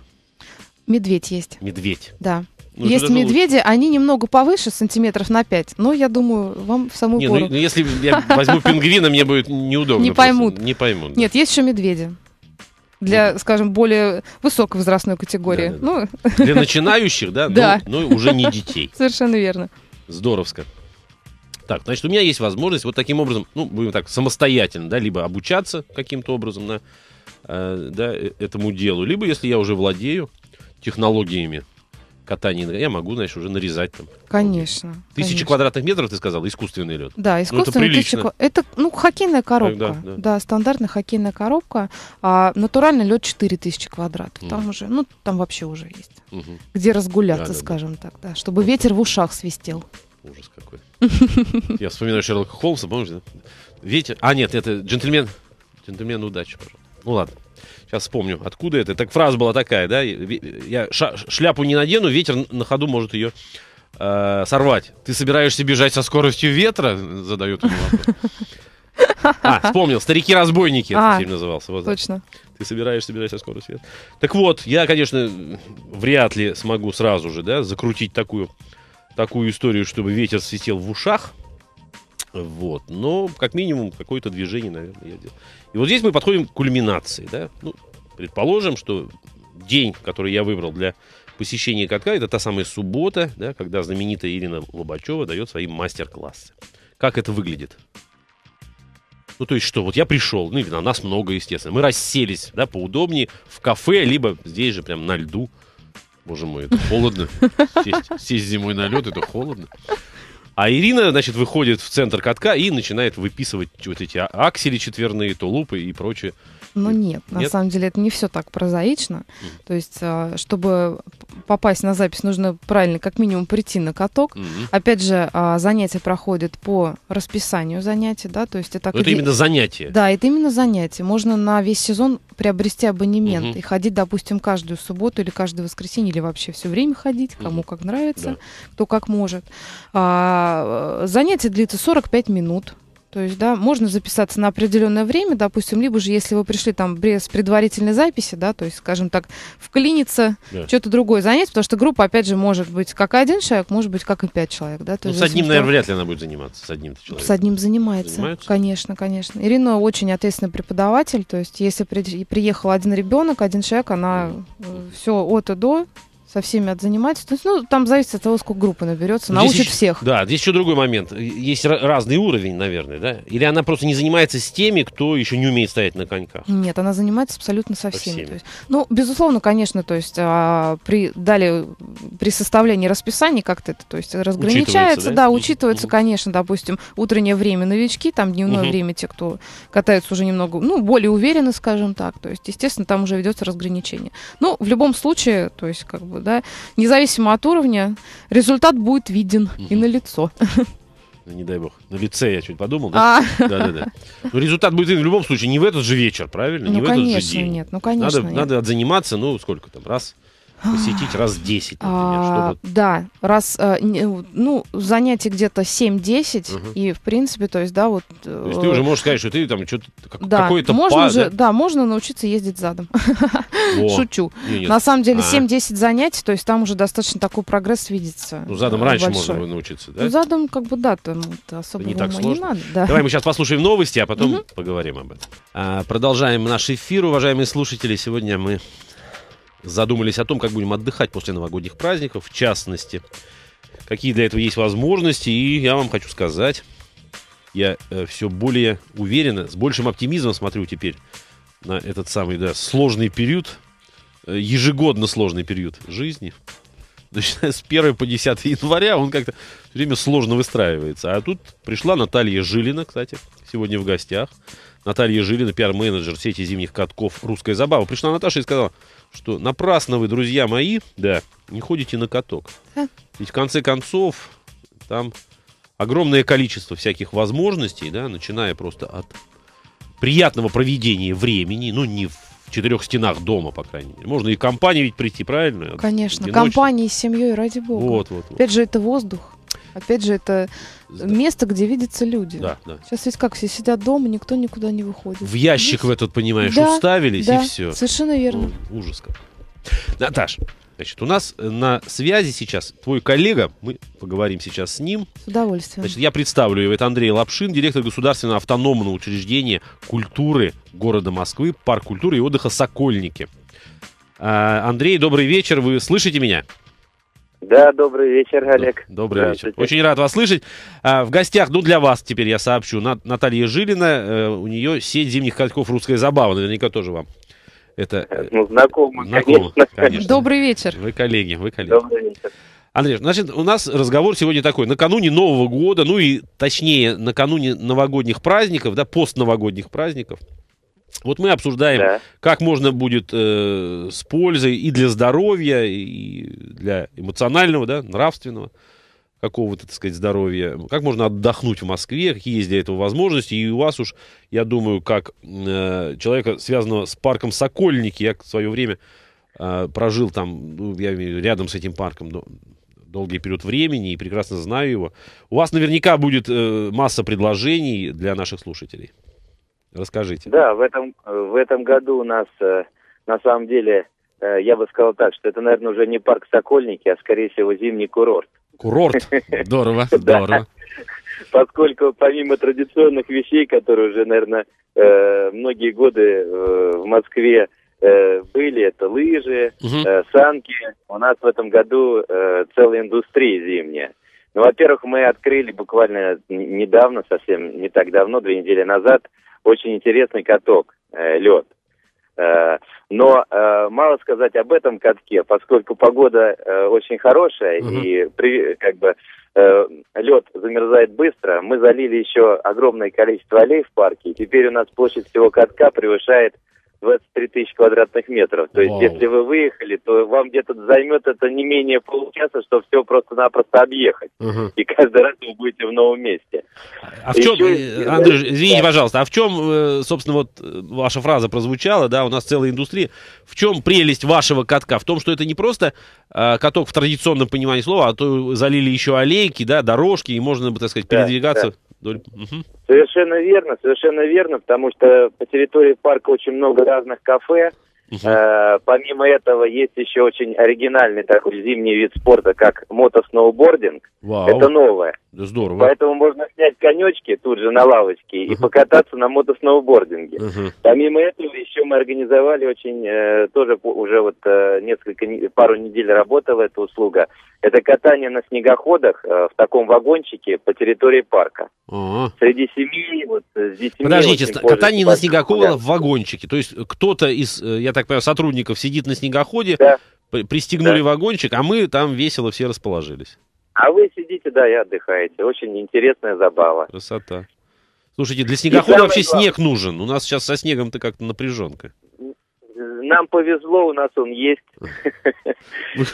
Медведь есть. Медведь. Да. Ну, есть медведи, лучше. Они немного повыше, сантиметров на пять. Но я думаю, вам в самую Не, пору. Ну, если я возьму пингвина, мне будет неудобно. Не поймут. Не поймут. Нет, есть еще медведи. Для, скажем, более высокой возрастной категории. Для начинающих, да? Да. Но уже не детей. Совершенно верно. Здоровско. Так, значит, у меня есть возможность вот таким образом, ну, будем так, самостоятельно, да, либо обучаться каким-то образом на, э, да, этому делу, либо, если я уже владею технологиями катания, я могу, значит, уже нарезать там. Конечно. Тысячи конечно. Квадратных метров, ты сказала, искусственный лед. Да, искусственный лед. Ну, это, это, ну, хоккейная коробка. Да, да. да, стандартная хоккейная коробка. А натуральный лед четыре тысячи квадратов. Mm. Там уже, ну, там вообще уже есть. Mm-hmm. Где разгуляться, да, да, скажем да. так, да, чтобы вот ветер так в ушах свистел. Ужас какой. Я вспоминаю Шерлока Холмса, помнишь, да? Ветер. А, нет, это джентльмен. Джентльмен удачи, пожалуйста. Ну ладно. Сейчас вспомню, откуда это. Так фраза была такая, да? Я шляпу не надену, ветер на ходу может ее э, сорвать. Ты собираешься бежать со скоростью ветра? Задает ему вопрос. А, вспомнил, «Старики-разбойники» этот фильм назывался. Вот, точно. Ты собираешься бежать со скоростью ветра. Так вот, я, конечно, вряд ли смогу сразу же, да, закрутить такую, такую историю, чтобы ветер свистел в ушах. Вот, но как минимум какое-то движение, наверное, я делал. И вот здесь мы подходим к кульминации, да? Ну, предположим, что день, который я выбрал для посещения катка, это та самая суббота, да, когда знаменитая Ирина Лобачева дает свои мастер-классы. Как это выглядит? Ну, то есть что, вот я пришел, ну, или нас много, естественно. Мы расселись, да, поудобнее в кафе, либо здесь же прям на льду. Боже мой, это холодно. Сесть зимой на лед, это холодно. А Ирина, значит, выходит в центр катка и начинает выписывать вот эти аксели четверные, тулупы и прочее. Ну нет, нет, на самом деле это не все так прозаично. Mm-hmm. То есть, чтобы попасть на запись, нужно правильно как минимум прийти на каток. Mm-hmm. Опять же, занятия проходят по расписанию занятий, да, то есть это... Академ... это именно занятие. Да, это именно занятие. Можно на весь сезон приобрести абонемент mm-hmm. и ходить, допустим, каждую субботу или каждое воскресенье, или вообще все время ходить, кому mm-hmm. как нравится, да. кто как может. Занятие длится сорок пять минут. То есть, да, можно записаться на определенное время, допустим, либо же, если вы пришли там без предварительной записи, да, то есть, скажем так, вклиниться, да. что-то другое занять, потому что группа, опять же, может быть как один человек, может быть как и пять человек, да. То ну, есть, с одним, наверное, вряд ли она будет заниматься, с одним человеком. С одним занимается, занимается, конечно, конечно. Ирина очень ответственный преподаватель, то есть, если при... приехал один ребенок, один человек, она mm-hmm. все от и до... со всеми отзаниматься. То есть, ну, там зависит от того, сколько группы наберется, здесь научит еще, всех. Да, здесь еще другой момент. Есть разный уровень, наверное, да? Или она просто не занимается с теми, кто еще не умеет стоять на коньках? Нет, она занимается абсолютно со, со всеми. всеми. То есть, ну, безусловно, конечно, то есть, а, при, далее, при составлении расписания как-то это, то есть, разграничается, да, да учитывается, угу. конечно, допустим, утреннее время новички, там, дневное угу. время те, кто катается уже немного, ну, более уверенно, скажем так, то есть, естественно, там уже ведется разграничение. Но в любом случае, то есть, как бы, да, независимо от уровня, результат будет виден угу. и налицо. Не дай бог. На лице я чуть подумал. Да? А. Да, да, да. Но результат будет в любом случае не в этот же вечер, правильно? Ну, не в этот конечно, же день. Нет, ну, конечно, надо, нет. Надо отзаниматься, ну, сколько там, раз посетить, раз десять, например. А, чтобы... Да, раз, ну, занятие где-то семь-десять, угу. и, в принципе, то есть, да, вот... То есть ты уже можешь сказать, что ты там что-то... Да, какой-то можно па, уже, да? да, можно научиться ездить задом. О, шучу. Нет. На самом деле семь-десять занятий, то есть там уже достаточно такой прогресс видится. Ну, задом большой. Раньше можно научиться, да? Ну, задом, как бы, да, там особо не, так сложно. не надо. Да. Давай мы сейчас послушаем новости, а потом угу. поговорим об этом. А, продолжаем наш эфир, уважаемые слушатели. Сегодня мы... задумались о том, как будем отдыхать после новогодних праздников, в частности, какие для этого есть возможности. И я вам хочу сказать, я э, все более уверенно, с большим оптимизмом смотрю теперь на этот самый да, сложный период, э, ежегодно сложный период жизни. Начиная с первого по десятое января он как-то все время сложно выстраивается. А тут пришла Наталья Жилина, кстати, сегодня в гостях. Наталья Жилина, пиар-менеджер сети зимних катков «Русская забава». Пришла Наташа и сказала, что напрасно вы, друзья мои, да, не ходите на каток. Ведь в конце концов там огромное количество всяких возможностей, да, начиная просто от приятного проведения времени, ну, не в четырех стенах дома, по крайней мере. Можно и компании ведь прийти, правильно? Конечно, компании с семьей, ради бога. Вот, вот, вот. Опять же, это воздух. Опять же, это да. место, где видятся люди. Да, да. Сейчас ведь как, все сидят дома, никто никуда не выходит. В ящик здесь... в этот, понимаешь, да, уставились, да, и все. Совершенно верно. О, ужас как. Наташ, значит, у нас на связи сейчас твой коллега, мы поговорим сейчас с ним. С удовольствием. Значит, я представлю его, это Андрей Лапшин, директор Государственного автономного учреждения культуры города Москвы, парк культуры и отдыха «Сокольники». А, Андрей, добрый вечер, вы слышите меня? Да, добрый вечер, Олег. Добрый вечер. Очень рад вас слышать. В гостях, ну, для вас теперь я сообщу, Наталья Жилина, у нее сеть зимних катков «Русская забава», наверняка тоже вам. Это... Ну, знакомо, знакомо конечно. конечно. Добрый вечер. Вы коллеги, вы коллеги. Добрый вечер. Андрей, значит, у нас разговор сегодня такой. Накануне Нового года, ну и точнее, накануне новогодних праздников, да, постновогодних праздников, вот мы обсуждаем, да. как можно будет э, с пользой и для здоровья, и для эмоционального, да, нравственного какого-то, так сказать, здоровья, как можно отдохнуть в Москве, какие есть для этого возможности. И у вас уж, я думаю, как э, человека, связанного с парком Сокольники, я в свое время э, прожил там, ну, я имею в виду, рядом с этим парком, но... долгий период времени, и прекрасно знаю его. У вас наверняка будет э, масса предложений для наших слушателей. Расскажите. Да, в этом, в этом году у нас, э, на самом деле, э, я бы сказал так, что это, наверное, уже не парк Сокольники, а, скорее всего, зимний курорт. Курорт? Здорово, здорово. Поскольку помимо традиционных вещей, которые уже, наверное, многие годы в Москве были, это лыжи, угу. санки. У нас в этом году э, целая индустрия зимняя. Ну, во-первых, мы открыли буквально недавно, совсем не так давно, две недели назад, очень интересный каток, э, лед. Э, но э, мало сказать об этом катке, поскольку погода э, очень хорошая, угу. и при, как бы э, лед замерзает быстро. Мы залили еще огромное количество аллей в парке, и теперь у нас площадь всего катка превышает двадцать три тысячи квадратных метров. То есть, Вау. если вы выехали, то вам где-то займет это не менее получаса, чтобы все просто-напросто объехать. Угу. И каждый раз вы будете в новом месте. А в чем, еще... Андрей, извините, да. пожалуйста, а в чем, собственно, вот ваша фраза прозвучала, да, у нас целая индустрия. В чем прелесть вашего катка? В том, что это не просто каток в традиционном понимании слова, а то залили еще аллейки, да, дорожки, и можно, так сказать, да, передвигаться... Да. Угу. Совершенно верно, совершенно верно, потому что по территории парка очень много разных кафе. Угу. Э, помимо этого есть еще очень оригинальный такой зимний вид спорта, как мотосноубординг. Вау. Это новое. Да, здорово. Поэтому можно снять конечки тут же на лавочке, угу. и покататься на мотосноубординге. Угу. Помимо этого еще мы организовали очень, э, тоже уже вот э, несколько, пару недель работала эта услуга. Это катание на снегоходах э, в таком вагончике по территории парка. Ага. Среди семей, вот с детьми... Подождите, катание на снегоходах в вагончике. То есть кто-то из, я так понимаю, сотрудников сидит на снегоходе, да. пристегнули да. вагончик, а мы там весело все расположились. А вы сидите, да, и отдыхаете. Очень интересная забава. Красота. Слушайте, для снегохода вообще главное... снег нужен. У нас сейчас со снегом-то как-то напряженка. Нам повезло, у нас он есть.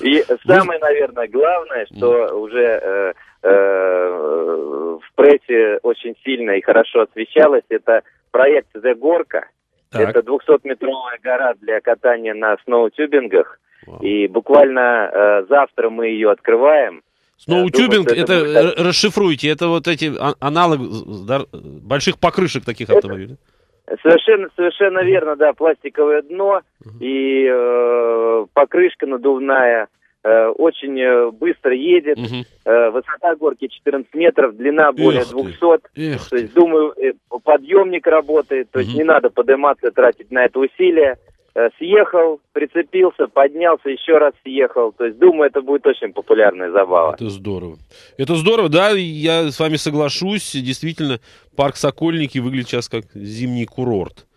И самое, наверное, главное, что уже в прессе очень сильно и хорошо освещалось, это проект «The Горка». Это двухсотметровая гора для катания на сноутюбингах. И буквально завтра мы ее открываем. Сноутюбинг, это расшифруйте, это вот эти аналог больших покрышек таких автомобилей. Совершенно, совершенно верно, да, пластиковое дно и э, покрышка надувная, э, очень быстро едет, угу. э, высота горки четырнадцать метров, длина более эх двухсот, ты, то есть, ты. думаю, подъемник работает, то угу. есть не надо подниматься, тратить на это усилия. Съехал, прицепился, поднялся, еще раз съехал. То есть, думаю, это будет очень популярная забава. Это здорово. Это здорово, да, я с вами соглашусь. Действительно, парк Сокольники выглядит сейчас как зимний курорт.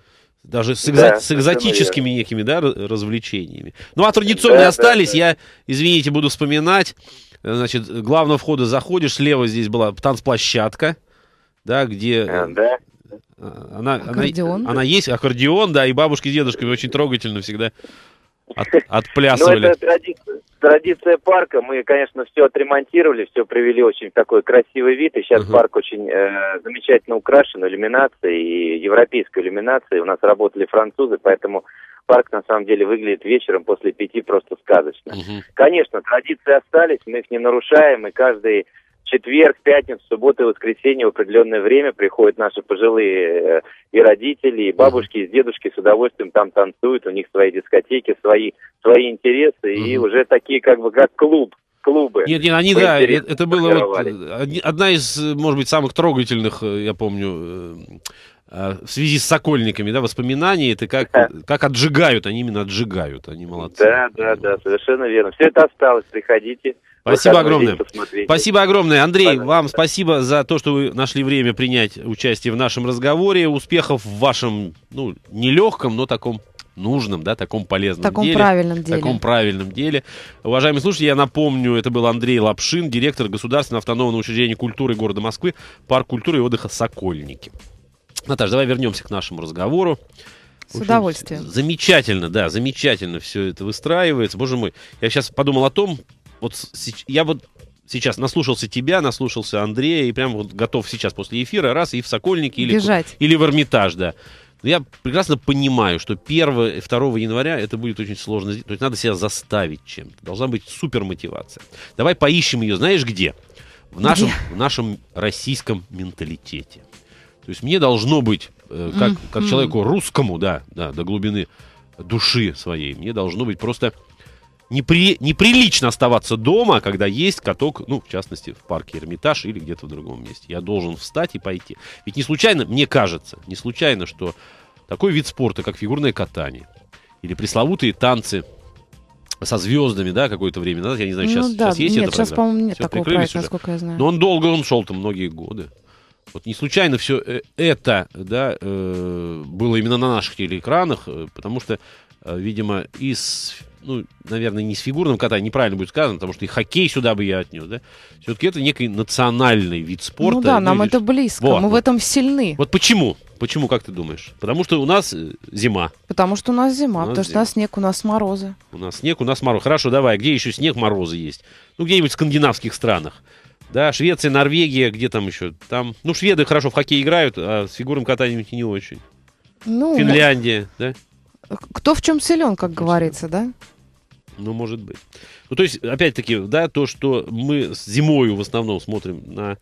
Даже с, экзо... да, с экзотическими некими, да, развлечениями. Ну, а традиционные да, остались. Да, да. Я, извините, буду вспоминать. Значит, главного входа заходишь, слева здесь была танцплощадка, да, где... А, да. Она, она, она есть, аккордеон, да, и бабушки с дедушками очень трогательно всегда от, отплясывали. Ну, это традиция, традиция парка. Мы, конечно, все отремонтировали, все привели очень в такой красивый вид. И сейчас uh-huh. парк очень э, замечательно украшен иллюминацией, и европейской иллюминацией. У нас работали французы, поэтому парк, на самом деле, выглядит вечером после пяти просто сказочно. Uh-huh. Конечно, традиции остались, мы их не нарушаем, и каждый... четверг, пятницу, субботу и воскресенье в определенное время приходят наши пожилые и родители, и бабушки, и дедушки с удовольствием там танцуют, у них свои дискотеки, свои, свои интересы, mm-hmm. и уже такие как бы как клуб, клубы. Нет, нет, они, да, это было вот, одна из, может быть, самых трогательных, я помню, в связи с Сокольниками, да, воспоминаний, это как, как отжигают, они именно отжигают, они молодцы. Да, да, да, совершенно верно. Все это осталось, приходите. Спасибо огромное. Спасибо огромное. Андрей, да, вам да. спасибо за то, что вы нашли время принять участие в нашем разговоре. Успехов в вашем, ну, нелегком, но таком нужном, да, таком полезном таком деле. Правильном деле. Таком правильном деле. Уважаемые слушатели, я напомню, это был Андрей Лапшин, директор Государственного автономного учреждения культуры города Москвы, парк культуры и отдыха «Сокольники». Наташа, давай вернемся к нашему разговору. С общем, удовольствием. Замечательно, да, замечательно все это выстраивается. Боже мой, я сейчас подумал о том, вот я вот сейчас наслушался тебя, наслушался Андрея, и прям вот готов сейчас после эфира раз и в «Сокольники» или, или в «Эрмитаж», да. Я прекрасно понимаю, что первого и второго января это будет очень сложно. То есть надо себя заставить чем-то. Должна быть супер мотивация. Давай поищем ее, знаешь где? В нашем, где? В нашем российском менталитете. То есть мне должно быть, э, как, mm-hmm. как человеку русскому, да, да, до глубины души своей, мне должно быть просто непри, неприлично оставаться дома, когда есть каток, ну, в частности, в парке Эрмитаж или где-то в другом месте. Я должен встать и пойти. Ведь не случайно, мне кажется, не случайно, что такой вид спорта, как фигурное катание или пресловутые танцы со звездами, да, какое-то время назад, я не знаю, сейчас, ну, да, сейчас есть нет, это сейчас, по-моему, нет такого проекта, насколько я знаю. Но он долго, он шел-то многие годы. Вот не случайно все это, да, было именно на наших телеэкранах, потому что, видимо, из, ну, наверное, не с фигурным катанием, неправильно будет сказано, потому что и хоккей сюда бы я отнес, да, все-таки это некий национальный вид спорта. Ну да, ну, нам видишь, это близко, вот, мы вот в этом сильны. Вот почему? Почему, как ты думаешь? Потому что у нас зима. Потому что у нас зима, у нас потому зима. что у нас снег, у нас морозы. У нас снег, у нас морозы. Хорошо, давай, где еще снег, морозы есть? Ну, где-нибудь в скандинавских странах. Да, Швеция, Норвегия, где там еще? Там, ну, шведы хорошо в хоккей играют, а с фигурным катанием не очень. Ну, Финляндия, да? Кто в чем силен, как Конечно. говорится, да? Ну, может быть. Ну, то есть, опять-таки, да, то, что мы с зимою в основном смотрим на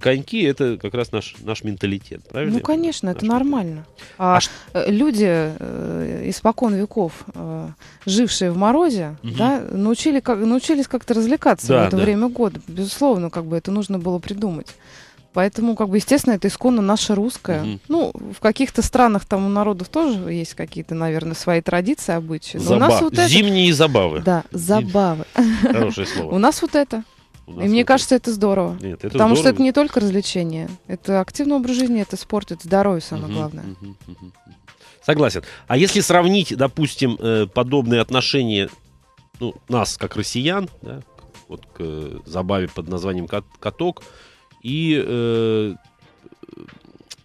коньки, это как раз наш, наш менталитет, правильно? Ну, конечно, это наш нормально. А а люди э, испокон веков, э, жившие в морозе, угу. да, научили, как, научились как-то развлекаться да, в это да. время года. Безусловно, как бы это нужно было придумать. Поэтому, как бы, естественно, это исконно наше русское. Угу. Ну, в каких-то странах там у народов тоже есть какие-то, наверное, свои традиции, обычаи. Но у нас вот это... Зимние забавы. Да, забавы. Хорошее слово. У нас вот это. И вот мне это... кажется, это здорово. Нет, это Потому здорово. что это не только развлечение. Это активный образ жизни, это спорт, это здоровье самое угу, главное. Угу, угу. Согласен. А если сравнить, допустим, подобные отношения, ну, нас, как россиян, да, вот к забаве под названием каток, и,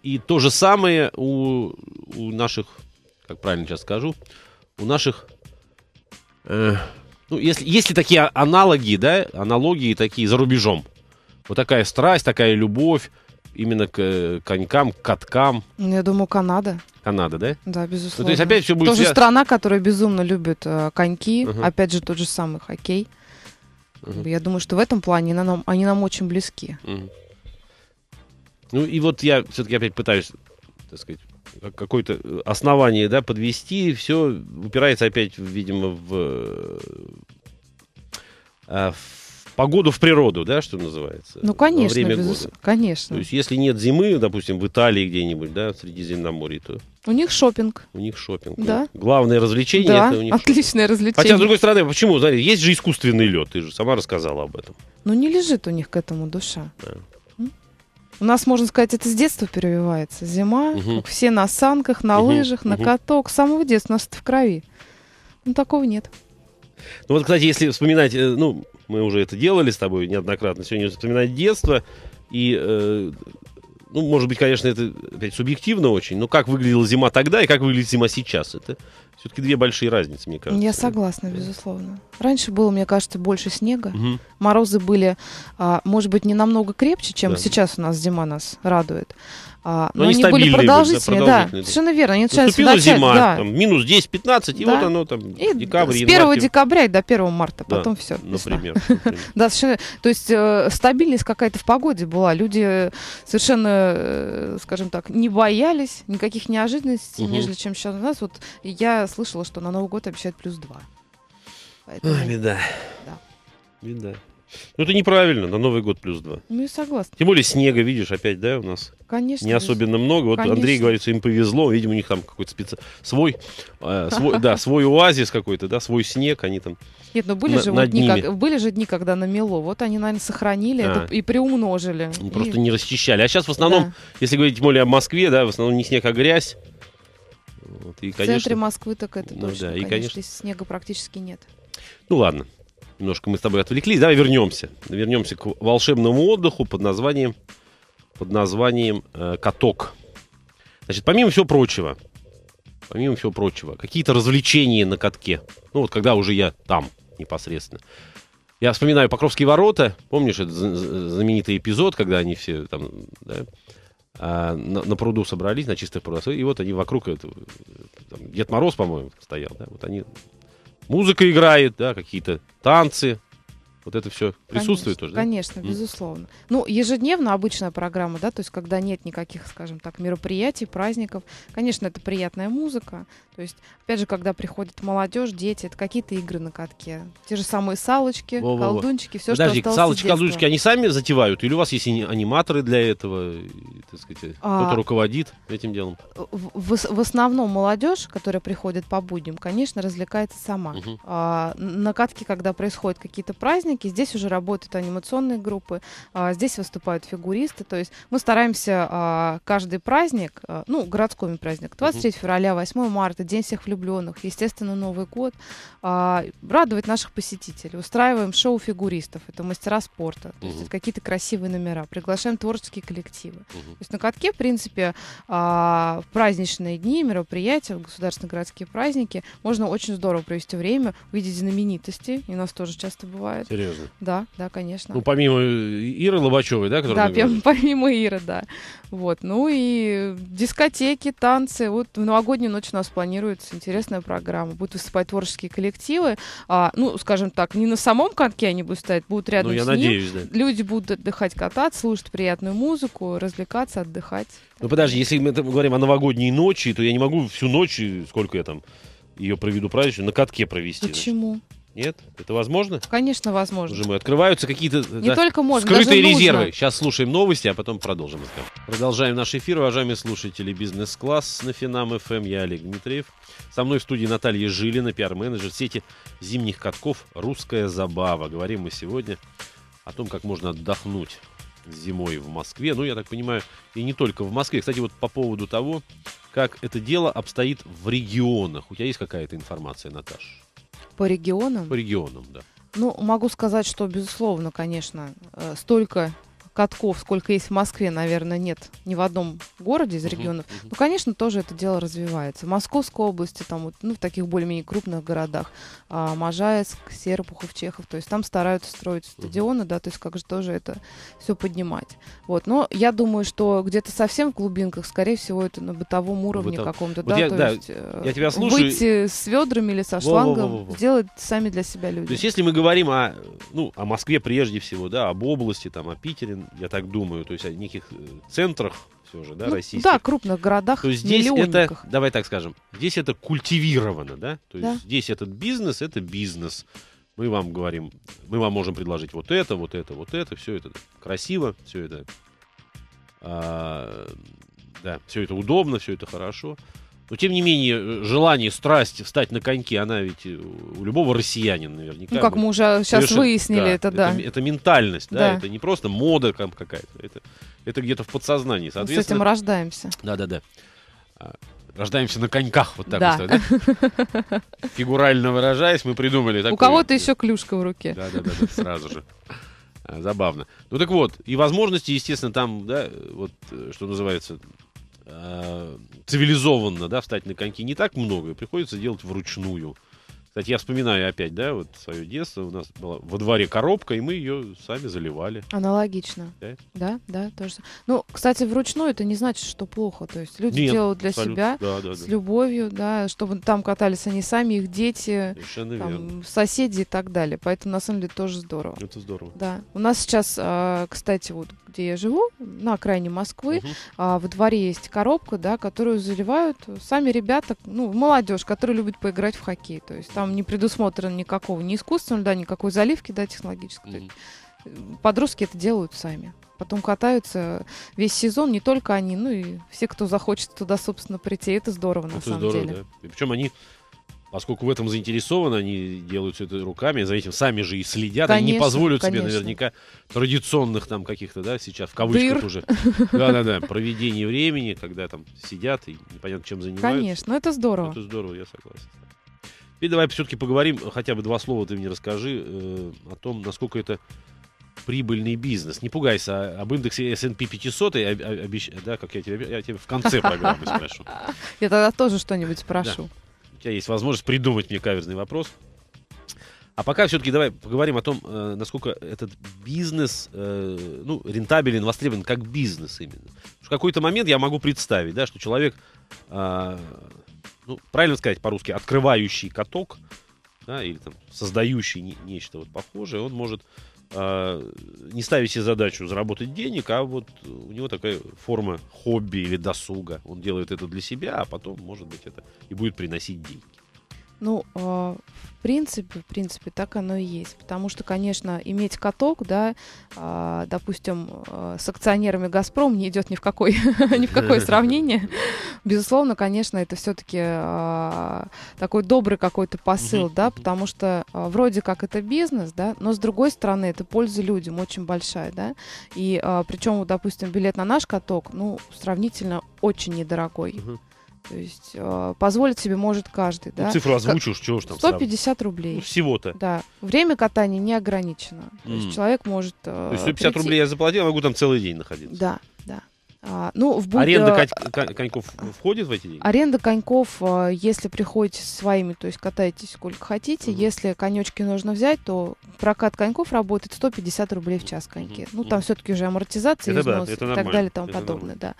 и то же самое у, у наших, как правильно сейчас скажу, у наших... Э, Ну, если, если такие аналоги, да, аналогии такие за рубежом. Вот такая страсть, такая любовь именно к конькам, к каткам. Я думаю, Канада. Канада, да? Да, безусловно. Ну, то есть опять все будет... Тоже вся... страна, которая безумно любит э, коньки, uh-huh. опять же тот же самый хоккей. Uh-huh. Я думаю, что в этом плане они нам, они нам очень близки. Uh-huh. Ну и вот я все-таки опять пытаюсь, так сказать, какое-то основание, да, подвести, все упирается опять, видимо, в, в погоду, в природу, да, что называется. Ну, конечно, время без... года. Конечно. То есть, если нет зимы, допустим, в Италии где-нибудь, да, в Средиземноморье, то... У них шопинг. У них шопинг. Да. Да. Главное развлечение да, это у них. Отличное шопинг. развлечение. Хотя, с другой стороны, почему? Есть же искусственный лед, ты же сама рассказала об этом. Ну, не лежит у них к этому душа. Да. У нас, можно сказать, это с детства перевивается. Зима, угу. как все на санках, на угу. лыжах, на угу. каток. С самого детства у нас это в крови. Ну, такого нет. Ну, вот, кстати, если вспоминать... Ну, мы уже это делали с тобой неоднократно. Сегодня вспоминать детство. И, э, ну, может быть, конечно, это опять субъективно очень. Но как выглядела зима тогда и как выглядит зима сейчас. Это все-таки две большие разницы, мне кажется. Я согласна, безусловно. Раньше было, мне кажется, больше снега. Угу. Морозы были, а, может быть, не намного крепче, чем да. сейчас у нас зима нас радует. А, но, но они, они были продолжительнее. Да, продолжительные, да, да. Совершенно верно. Они наступила начать, зима, да. там, минус десять-пятнадцать, да. и вот оно там и декабрь, с первого январь, декабря и до первого марта, да, потом все. Например. Да, то есть э, стабильность какая-то в погоде была. Люди совершенно, э, скажем так, не боялись никаких неожиданностей, угу. нежели чем сейчас у нас. Вот я слышала, что на Новый год обещают плюс два. Поэтому... Ой, беда. Да. Беда. Ну, это неправильно, на Новый год плюс два. Ну, я согласна. Тем более снега, видишь, опять, да, у нас конечно, не особенно много. Вот конечно. Андрей говорит, что им повезло, видимо, у них там какой-то специ... свой, э, свой, да, свой оазис какой-то, да, свой снег, они там Нет, но были, на, же, вот дни, как, были же дни, когда намело, вот они, наверное, сохранили а. это и приумножили. Просто и... не расчищали. А сейчас в основном, да. если говорить тем более о Москве, да, в основном не снег, а грязь. Вот, и, конечно, в центре Москвы так это ну, точно, да, и, конечно, конечно, здесь снега практически нет. Ну, ладно. Немножко мы с тобой отвлеклись. Давай вернемся. Вернемся к волшебному отдыху под названием, под названием э, каток. Значит, помимо всего прочего, помимо всего прочего, какие-то развлечения на катке. Ну, вот когда уже я там непосредственно. Я вспоминаю Покровские ворота. Помнишь этот знаменитый эпизод, когда они все там да, а, на, на пруду собрались, на чистых прудах. И вот они вокруг этого... Там, Дед Мороз, по-моему, стоял. Да? Вот они... Музыка играет, да, какие-то танцы. Вот это все присутствует тоже, да? Конечно, mm. безусловно. Ну, ежедневно обычная программа, да, то есть когда нет никаких, скажем так, мероприятий, праздников. Конечно, это приятная музыка. То есть, опять же, когда приходит молодежь, дети, это какие-то игры на катке. Те же самые салочки, Во-во-во. колдунчики, все, Подожди, что осталось салочки, колдунчики, они сами затевают? Или у вас есть аниматоры для этого? Так сказать, а... кто-то руководит этим делом? В, в основном молодежь, которая приходит по будням, конечно, развлекается сама. Угу. А, на катке, когда происходят какие-то праздники, здесь уже работают анимационные группы, а, здесь выступают фигуристы. То есть мы стараемся а, каждый праздник, а, ну, городской праздник, двадцать третьего февраля, восьмого марта, День всех влюбленных, естественно, Новый год, а, радовать наших посетителей. Устраиваем шоу фигуристов, это мастера спорта, то есть угу. это какие-то красивые номера, приглашаем творческие коллективы. Угу. То есть на катке, в принципе, а, в праздничные дни, мероприятия, государственные городские праздники, можно очень здорово провести время, увидеть знаменитости, и у нас тоже часто бывает. Серьезно? Да, да, конечно. Ну, помимо Иры Лобачевой, да? Да, помимо Иры, да. Вот, ну и дискотеки, танцы. Вот в новогоднюю ночь у нас планируется интересная программа. Будут выступать творческие коллективы. А, ну, скажем так, не на самом катке они будут стоять, будут рядом ну, я с надеюсь, ним. Да. Люди будут отдыхать, кататься, слушать приятную музыку, развлекаться, отдыхать. Ну, подожди, если мы говорим о новогодней ночи, то я не могу всю ночь, сколько я там ее проведу праздничную, на катке провести. Почему? Значит. Нет? Это возможно? Конечно, возможно. Уже мы открываются какие-то не да, только можно, скрытые резервы. Нужно. Сейчас слушаем новости, а потом продолжим. Продолжаем наш эфир. Уважаемые слушатели, бизнес-класс на Финам точка эф эм. Я Олег Дмитриев. Со мной в студии Наталья Жилина, пиар-менеджер сети зимних катков «Русская забава». Говорим мы сегодня о том, как можно отдохнуть зимой в Москве. Ну, я так понимаю, и не только в Москве. Кстати, вот по поводу того, как это дело обстоит в регионах. У тебя есть какая-то информация, Наташа? По регионам? По регионам, да. Ну, могу сказать, что, безусловно, конечно, столько катков, сколько есть в Москве, наверное, нет ни в одном городе из регионов. Uh-huh, uh-huh. Ну, конечно, тоже это дело развивается. В Московской области, там, вот, ну, в таких более-менее крупных городах, а, Можайск, Серпухов, Чехов, то есть там стараются строить стадионы, uh-huh. да, то есть как же тоже это все поднимать. Вот, но я думаю, что где-то совсем в глубинках, скорее всего, это на бытовом уровне Бытов... каком-то, вот да, я, то да, есть я тебя слушаю... выйти с ведрами или со шлангом, во, во, во, во. сделать сами для себя люди. То есть если мы говорим о, ну, о Москве прежде всего, да, об области, там, о Питере, я так думаю, то есть о неких центрах все же, да, ну, российских. Да, крупных городах, то есть здесь это, давай так скажем, здесь это культивировано, да? То есть да. здесь этот бизнес, это бизнес. Мы вам говорим, мы вам можем предложить вот это, вот это, вот это, все это красиво, все это, а, да, все это удобно, все это хорошо. Но, тем не менее, желание, страсть встать на коньки, она ведь у любого россиянина наверняка. Ну, как мы уже сейчас выяснили, да, это да. Это, это ментальность, да. да, это не просто мода какая-то, это, это где-то в подсознании, соответственно. Мы с этим рождаемся. Да-да-да. Рождаемся на коньках, вот так да. вот. Да? Фигурально выражаясь, мы придумали такое. У кого-то еще клюшка в руке. Да-да-да, сразу же. Забавно. Ну, так вот, и возможности, естественно, там, да, вот, что называется... цивилизованно, да, встать на коньки не так много, приходится делать вручную. Кстати, я вспоминаю опять, да, вот свое детство, у нас была во дворе коробка, и мы ее сами заливали. Аналогично. Да, да, да тоже. Ну, кстати, вручную это не значит, что плохо, то есть люди Нет, делают для абсолютно. себя да, да, с да. любовью, да, чтобы там катались они сами, их дети, там, соседи и так далее. Поэтому на самом деле тоже здорово. Это здорово. Да. У нас сейчас, кстати, вот где я живу, на окраине Москвы, угу. во дворе есть коробка, да, которую заливают сами ребята, ну, молодежь, которые любят поиграть в хоккей, то есть там там не предусмотрено никакого ни искусственного, да, никакой заливки, да, технологической. Mm-hmm. Подростки это делают сами. Потом катаются весь сезон, не только они, ну и все, кто захочет туда, собственно, прийти. Это здорово, это на самом здорово, деле. Да. И причем они, поскольку в этом заинтересованы, они делают все это руками, за этим сами же и следят. Конечно, они не позволят конечно. себе наверняка традиционных там каких-то, да, сейчас, в кавычках Дыр. уже. Да-да-да, проведение времени, когда там сидят и непонятно чем занимаются. Конечно, это здорово. Это здорово, я согласен. И давай все-таки поговорим, хотя бы два слова ты мне расскажи э, о том, насколько это прибыльный бизнес. Не пугайся а, об индексе эс энд пи пятьсот, я, обещ... да, как я тебе, я тебе в конце программы спрошу. Я тогда тоже что-нибудь спрошу. Да. У тебя есть возможность придумать мне каверзный вопрос. А пока все-таки давай поговорим о том, э, насколько этот бизнес э, ну, рентабелен, востребован как бизнес именно. В какой-то момент я могу представить, да, что человек... Э, Ну, правильно сказать по-русски, открывающий каток, да, или там создающий не, нечто вот похожее, он может э, не ставить себе задачу заработать денег, а вот у него такая форма хобби или досуга. Он делает это для себя, а потом, может быть, это и будет приносить деньги. Ну, э, в принципе, в принципе, так оно и есть. Потому что, конечно, иметь каток, да, э, допустим, э, с акционерами «Газпром» не идет ни в какое сравнение. Безусловно, конечно, это все-таки э, такой добрый какой-то посыл, да, потому что э, вроде как это бизнес, да, но с другой стороны, это польза людям очень большая, да. И э, причем, вот, допустим, билет на наш каток, ну, сравнительно очень недорогой. То есть э, позволить себе может каждый. Да? Ну, цифру озвучишь, чего ж там сто пятьдесят рублей. Ну, всего-то. Да. Время катания не ограничено. Mm. То есть человек может... Э, То есть сто пятьдесят прийти... рублей я заплатил, я могу там целый день находиться. Да, да. А, ну, в будь... Аренда конь... коньков входит в эти деньги? Аренда коньков, если приходите со своими, то есть катаетесь сколько хотите. Mm-hmm. Если конечки нужно взять, то прокат коньков работает сто пятьдесят рублей в час коньки. Mm-hmm. Ну, там mm-hmm. все-таки уже амортизация, износ да, и нормально. Так далее и тому это подобное. Да.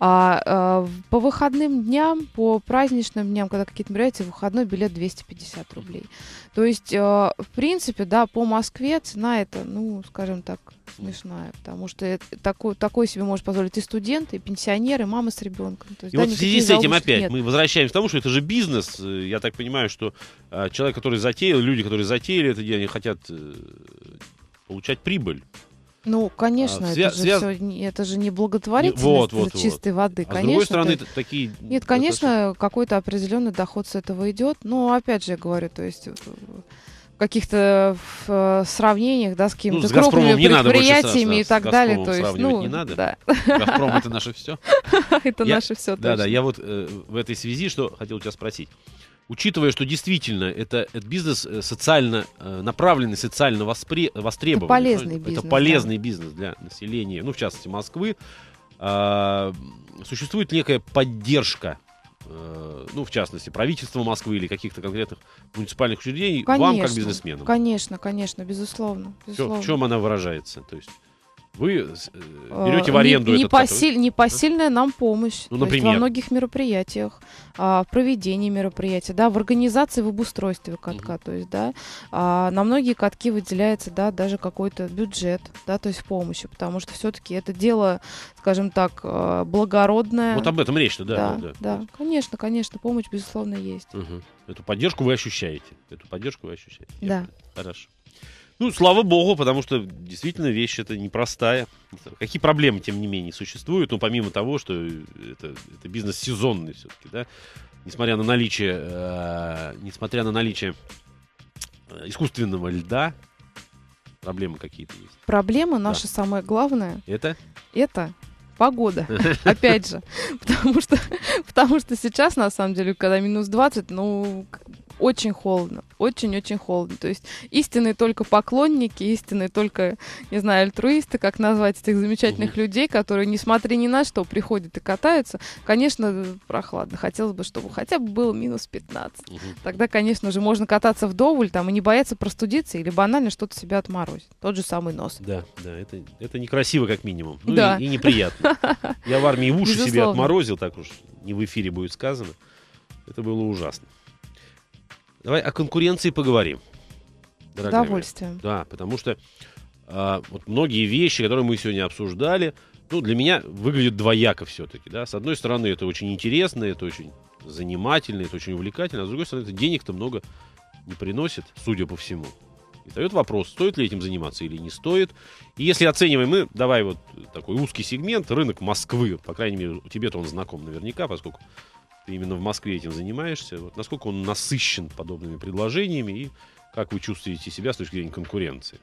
А, а, по выходным дням, по праздничным дням, когда какие-то мероприятия, выходной билет двести пятьдесят рублей. Mm-hmm. То есть, а, в принципе, да, по Москве цена это, ну, скажем так, смешная, потому что это, такой, такой себе может позволить и студенты, и пенсионеры, и мама с ребенком. То есть, и да, вот в связи с этим опять нет. Мы возвращаемся к тому, что это же бизнес. Я так понимаю, что э, человек, который затеял, люди, которые затеяли это дело, они хотят э, получать прибыль. Ну, конечно, а, свя- это, же свя- все, это же не благотворительность вот, вот, чистой вот. воды. А конечно, с другой стороны, это... такие... Нет, конечно, достаточно... какой-то определенный доход с этого идет, но опять же я говорю, то есть... каких-то э, сравнениях, да, с какими-то ну, крупными предприятиями и так далее. То есть, ну, не надо. Да. «Газпром» — это наше все. Это я, наше все, да, точно. Да, я вот э, в этой связи что хотел у тебя спросить. Учитывая, что действительно это, это бизнес социально э, направленный, социально воспри, востребованный. Это полезный правильно? бизнес. Это полезный да. бизнес для населения, ну, в частности, Москвы. Э, существует некая поддержка, ну, в частности, правительство Москвы или каких-то конкретных муниципальных учреждений, конечно, вам, как бизнесменам? Конечно, конечно, безусловно. безусловно. В чем она выражается? То есть вы берете в аренду не, этот... Непосиль, непосильная нам помощь. Ну, например? Во многих мероприятиях, в проведении мероприятий, да, в организации, в обустройстве катка. Uh-huh. То есть, да, на многие катки выделяется, да, даже какой-то бюджет, да, то есть помощи, потому что все-таки это дело, скажем так, благородное. Вот об этом речь-то, да. Да, да, да. да. Конечно, конечно, помощь, безусловно, есть. Uh-huh. Эту поддержку вы ощущаете. Эту поддержку вы ощущаете. Да. Хорошо. Ну, слава богу, потому что действительно вещь это непростая. Какие проблемы, тем не менее, существуют? Ну, помимо того, что это, это бизнес сезонный все-таки, да? Несмотря на наличие, э, несмотря на наличие искусственного льда, проблемы какие-то есть. Проблема наша да. самая главная. Это? Это. Погода, опять же, потому что, потому что сейчас, на самом деле, когда минус двадцать, ну, очень холодно, очень-очень холодно, то есть истинные только поклонники, истинные только, не знаю, альтруисты, как назвать этих замечательных угу. людей, которые, несмотря ни на что, приходят и катаются, конечно, прохладно, хотелось бы, чтобы хотя бы было минус пятнадцать, угу. тогда, конечно же, можно кататься вдоволь, там, и не бояться простудиться или банально что-то себя отморозить, тот же самый нос. Да, да, это, это некрасиво, как минимум, ну да. и, и неприятно. Я в армии в уши Безусловно. себе отморозил, так уж не в эфире будет сказано. Это было ужасно. Давай о конкуренции поговорим. С удовольствием. Да, потому что а, вот многие вещи, которые мы сегодня обсуждали, ну, для меня выглядят двояко все-таки. Да? С одной стороны, это очень интересно, это очень занимательно, это очень увлекательно, а с другой стороны, это денег-то много не приносит, судя по всему. И дает вопрос, стоит ли этим заниматься или не стоит. И если оцениваем мы, давай вот такой узкий сегмент, рынок Москвы, по крайней мере, тебе-то он знаком наверняка, поскольку ты именно в Москве этим занимаешься, вот насколько он насыщен подобными предложениями и как вы чувствуете себя с точки зрения конкуренции?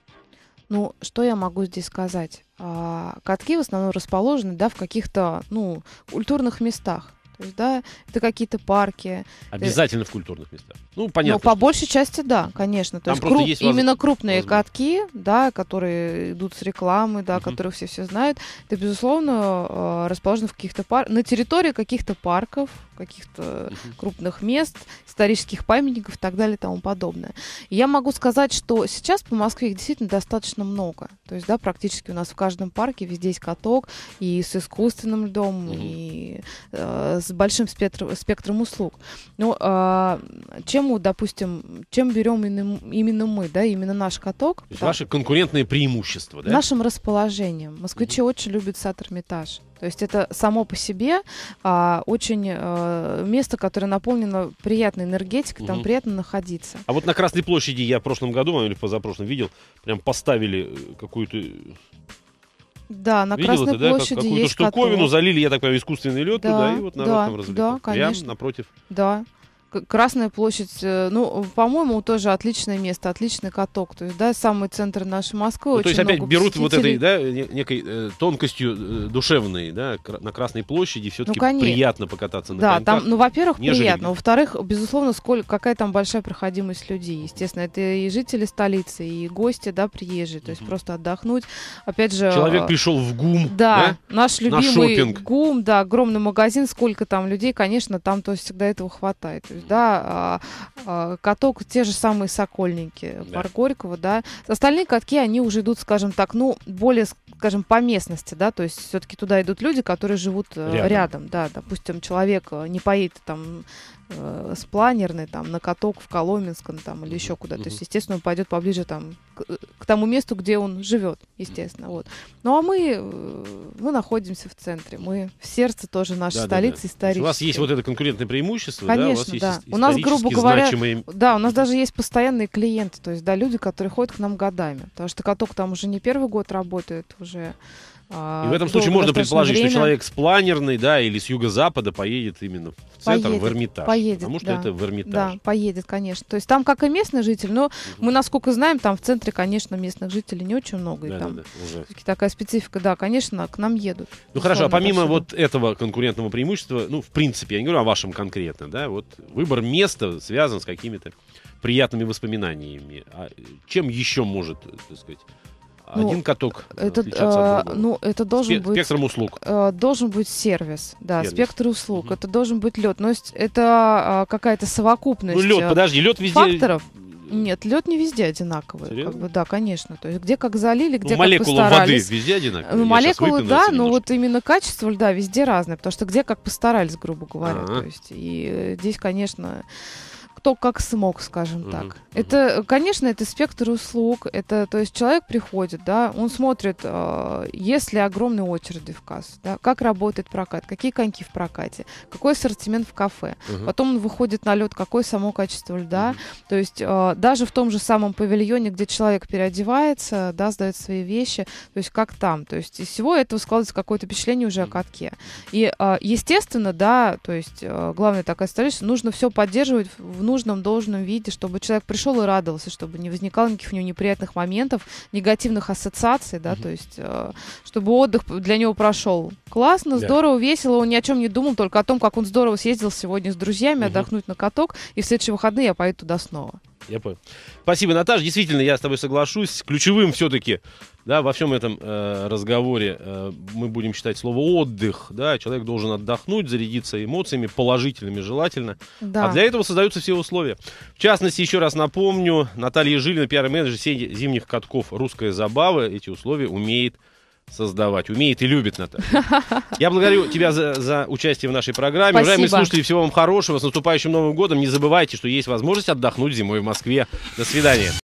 Ну, что я могу здесь сказать? Катки в основном расположены, да, в каких-то, ну, культурных местах. То есть, да, это какие-то парки. Обязательно в культурных местах. Ну, понятно. Ну, по большей части, да, конечно. То есть, круп, есть именно воз... крупные воз... катки, да, которые идут с рекламы, да, uh-huh. которых все все знают, это, безусловно, расположено в каких-то пар... на территории каких-то парков, каких-то uh-huh. крупных мест, исторических памятников и так далее и тому подобное. И я могу сказать, что сейчас по Москве их действительно достаточно много. То есть, да, практически у нас в каждом парке везде есть каток и с искусственным льдом, uh-huh. и э, с большим спектром, спектром услуг. Ну, а, чем, допустим, чем берем именно, именно мы, да, именно наш каток? То есть да, ваши конкурентные преимущества, да? Нашим расположением. Москвичи mm-hmm. очень любят сад Эрмитаж. То есть это само по себе а, очень а, место, которое наполнено приятной энергетикой, угу. там приятно находиться. А вот на Красной площади я в прошлом году или позапрошлом видел, прям поставили какую-то... Да, на Видела Красной ты, площади да, как, есть какую-то штуковину, каток. Залили, я так понимаю, искусственный лед да, туда, и вот народ да, там развлекался. Да, прямо напротив. Да. Красная площадь, ну, по-моему, тоже отличное место, отличный каток. То есть, да, самый центр нашей Москвы. Ну, очень то есть, опять берут вот этой, да, некой э, тонкостью э, душевной, да, на Красной площади все-таки ну, приятно покататься на да, коньках. Да, там, ну, во-первых, нежели... приятно. Во-вторых, безусловно, сколько, какая там большая проходимость людей. Естественно, это и жители столицы, и гости, да, приезжие. То есть, mm-hmm. просто отдохнуть. Опять же... Человек пришел в ГУМ, да, да? Наш любимый на ГУМ, да, огромный магазин, сколько там людей, конечно, там то есть всегда этого хватает. Да, каток, те же самые Сокольники, да. парк Горького, да. Остальные катки, они уже идут, скажем так, ну, более, скажем, по местности, да, то есть все-таки туда идут люди, которые живут рядом, рядом да, допустим, человек не поедет там с планерной там, на каток в Коломенском там, или еще куда-то. Mm-hmm. То есть, естественно, он пойдет поближе там, к, к тому месту, где он живет, естественно. Mm-hmm. Вот. Ну, а мы, мы находимся в центре. Мы в сердце тоже нашей да, столицы да, да. исторической. У вас есть вот это конкурентное преимущество? Конечно, да. У вас да. есть у нас, грубо говоря, значимые... да, у нас даже есть постоянные клиенты, то есть, да, люди, которые ходят к нам годами. Потому что каток там уже не первый год работает, уже... И в этом случае можно предположить, время. Что человек с планерной, да, или с юго-запада поедет именно в центр, поедет, в Эрмитаж. Поедет, потому что да, это в Эрмитаж. Да, поедет, конечно. То есть там, как и местный житель, но угу. мы, насколько знаем, там в центре, конечно, местных жителей не очень много. Да, и там да, да, такая специфика, да, конечно, к нам едут. Ну хорошо, а помимо вот сюда. Этого конкурентного преимущества, ну, в принципе, я не говорю о вашем конкретно, да, вот выбор места связан с какими-то приятными воспоминаниями. А чем еще может, так сказать... Один ну, каток это, а, ну, это должен Спе- быть спектром услуг. Э, должен быть сервис, да, сервис. Спектр услуг. Угу. Это должен быть лед. Но это а, какая-то совокупность. Ну, лед, подожди, лед везде. Факторов. Нет, лед не везде одинаковый. Как бы, да, конечно. То есть где как залили, где ну, как молекулы постарались. Воды везде одинаковые? Молекулы, да, но вот именно качество льда везде разное. Потому что где как постарались, грубо говоря. А-а-а. То есть и здесь, конечно... Кто как смог, скажем uh-huh, так. Uh-huh. Это, конечно, это спектр услуг. Это, то есть человек приходит, да, он смотрит, э, есть ли огромные очереди в кассу, да, как работает прокат, какие коньки в прокате, какой ассортимент в кафе. Uh-huh. Потом он выходит на лед, какое само качество льда. Uh-huh. То есть э, даже в том же самом павильоне, где человек переодевается, да, сдает свои вещи, то есть как там. То есть из всего этого складывается какое-то впечатление уже uh-huh. о катке. И, э, естественно, да, то есть э, главная такая история, нужно все поддерживать внутрь в нужном, должном виде, чтобы человек пришел и радовался, чтобы не возникало никаких у него неприятных моментов, негативных ассоциаций, да, mm-hmm. то есть, э, чтобы отдых для него прошел классно, yeah. здорово, весело, он ни о чем не думал, только о том, как он здорово съездил сегодня с друзьями mm-hmm. отдохнуть на каток, и в следующие выходные я поеду туда снова. Я понял. Спасибо, Наташа. Действительно, я с тобой соглашусь. Ключевым все-таки, да, во всем этом э, разговоре э, мы будем считать слово «отдых». Да, человек должен отдохнуть, зарядиться эмоциями, положительными желательно. Да. А для этого создаются все условия. В частности, еще раз напомню, Наталья Жилина, пиар-менеджер сети зимних катков «Русская забава», эти условия умеет создавать. Умеет и любит, Наталья. Я благодарю тебя за, за участие в нашей программе. Уважаемые слушатели, всего вам хорошего. С наступающим Новым годом. Не забывайте, что есть возможность отдохнуть зимой в Москве. До свидания.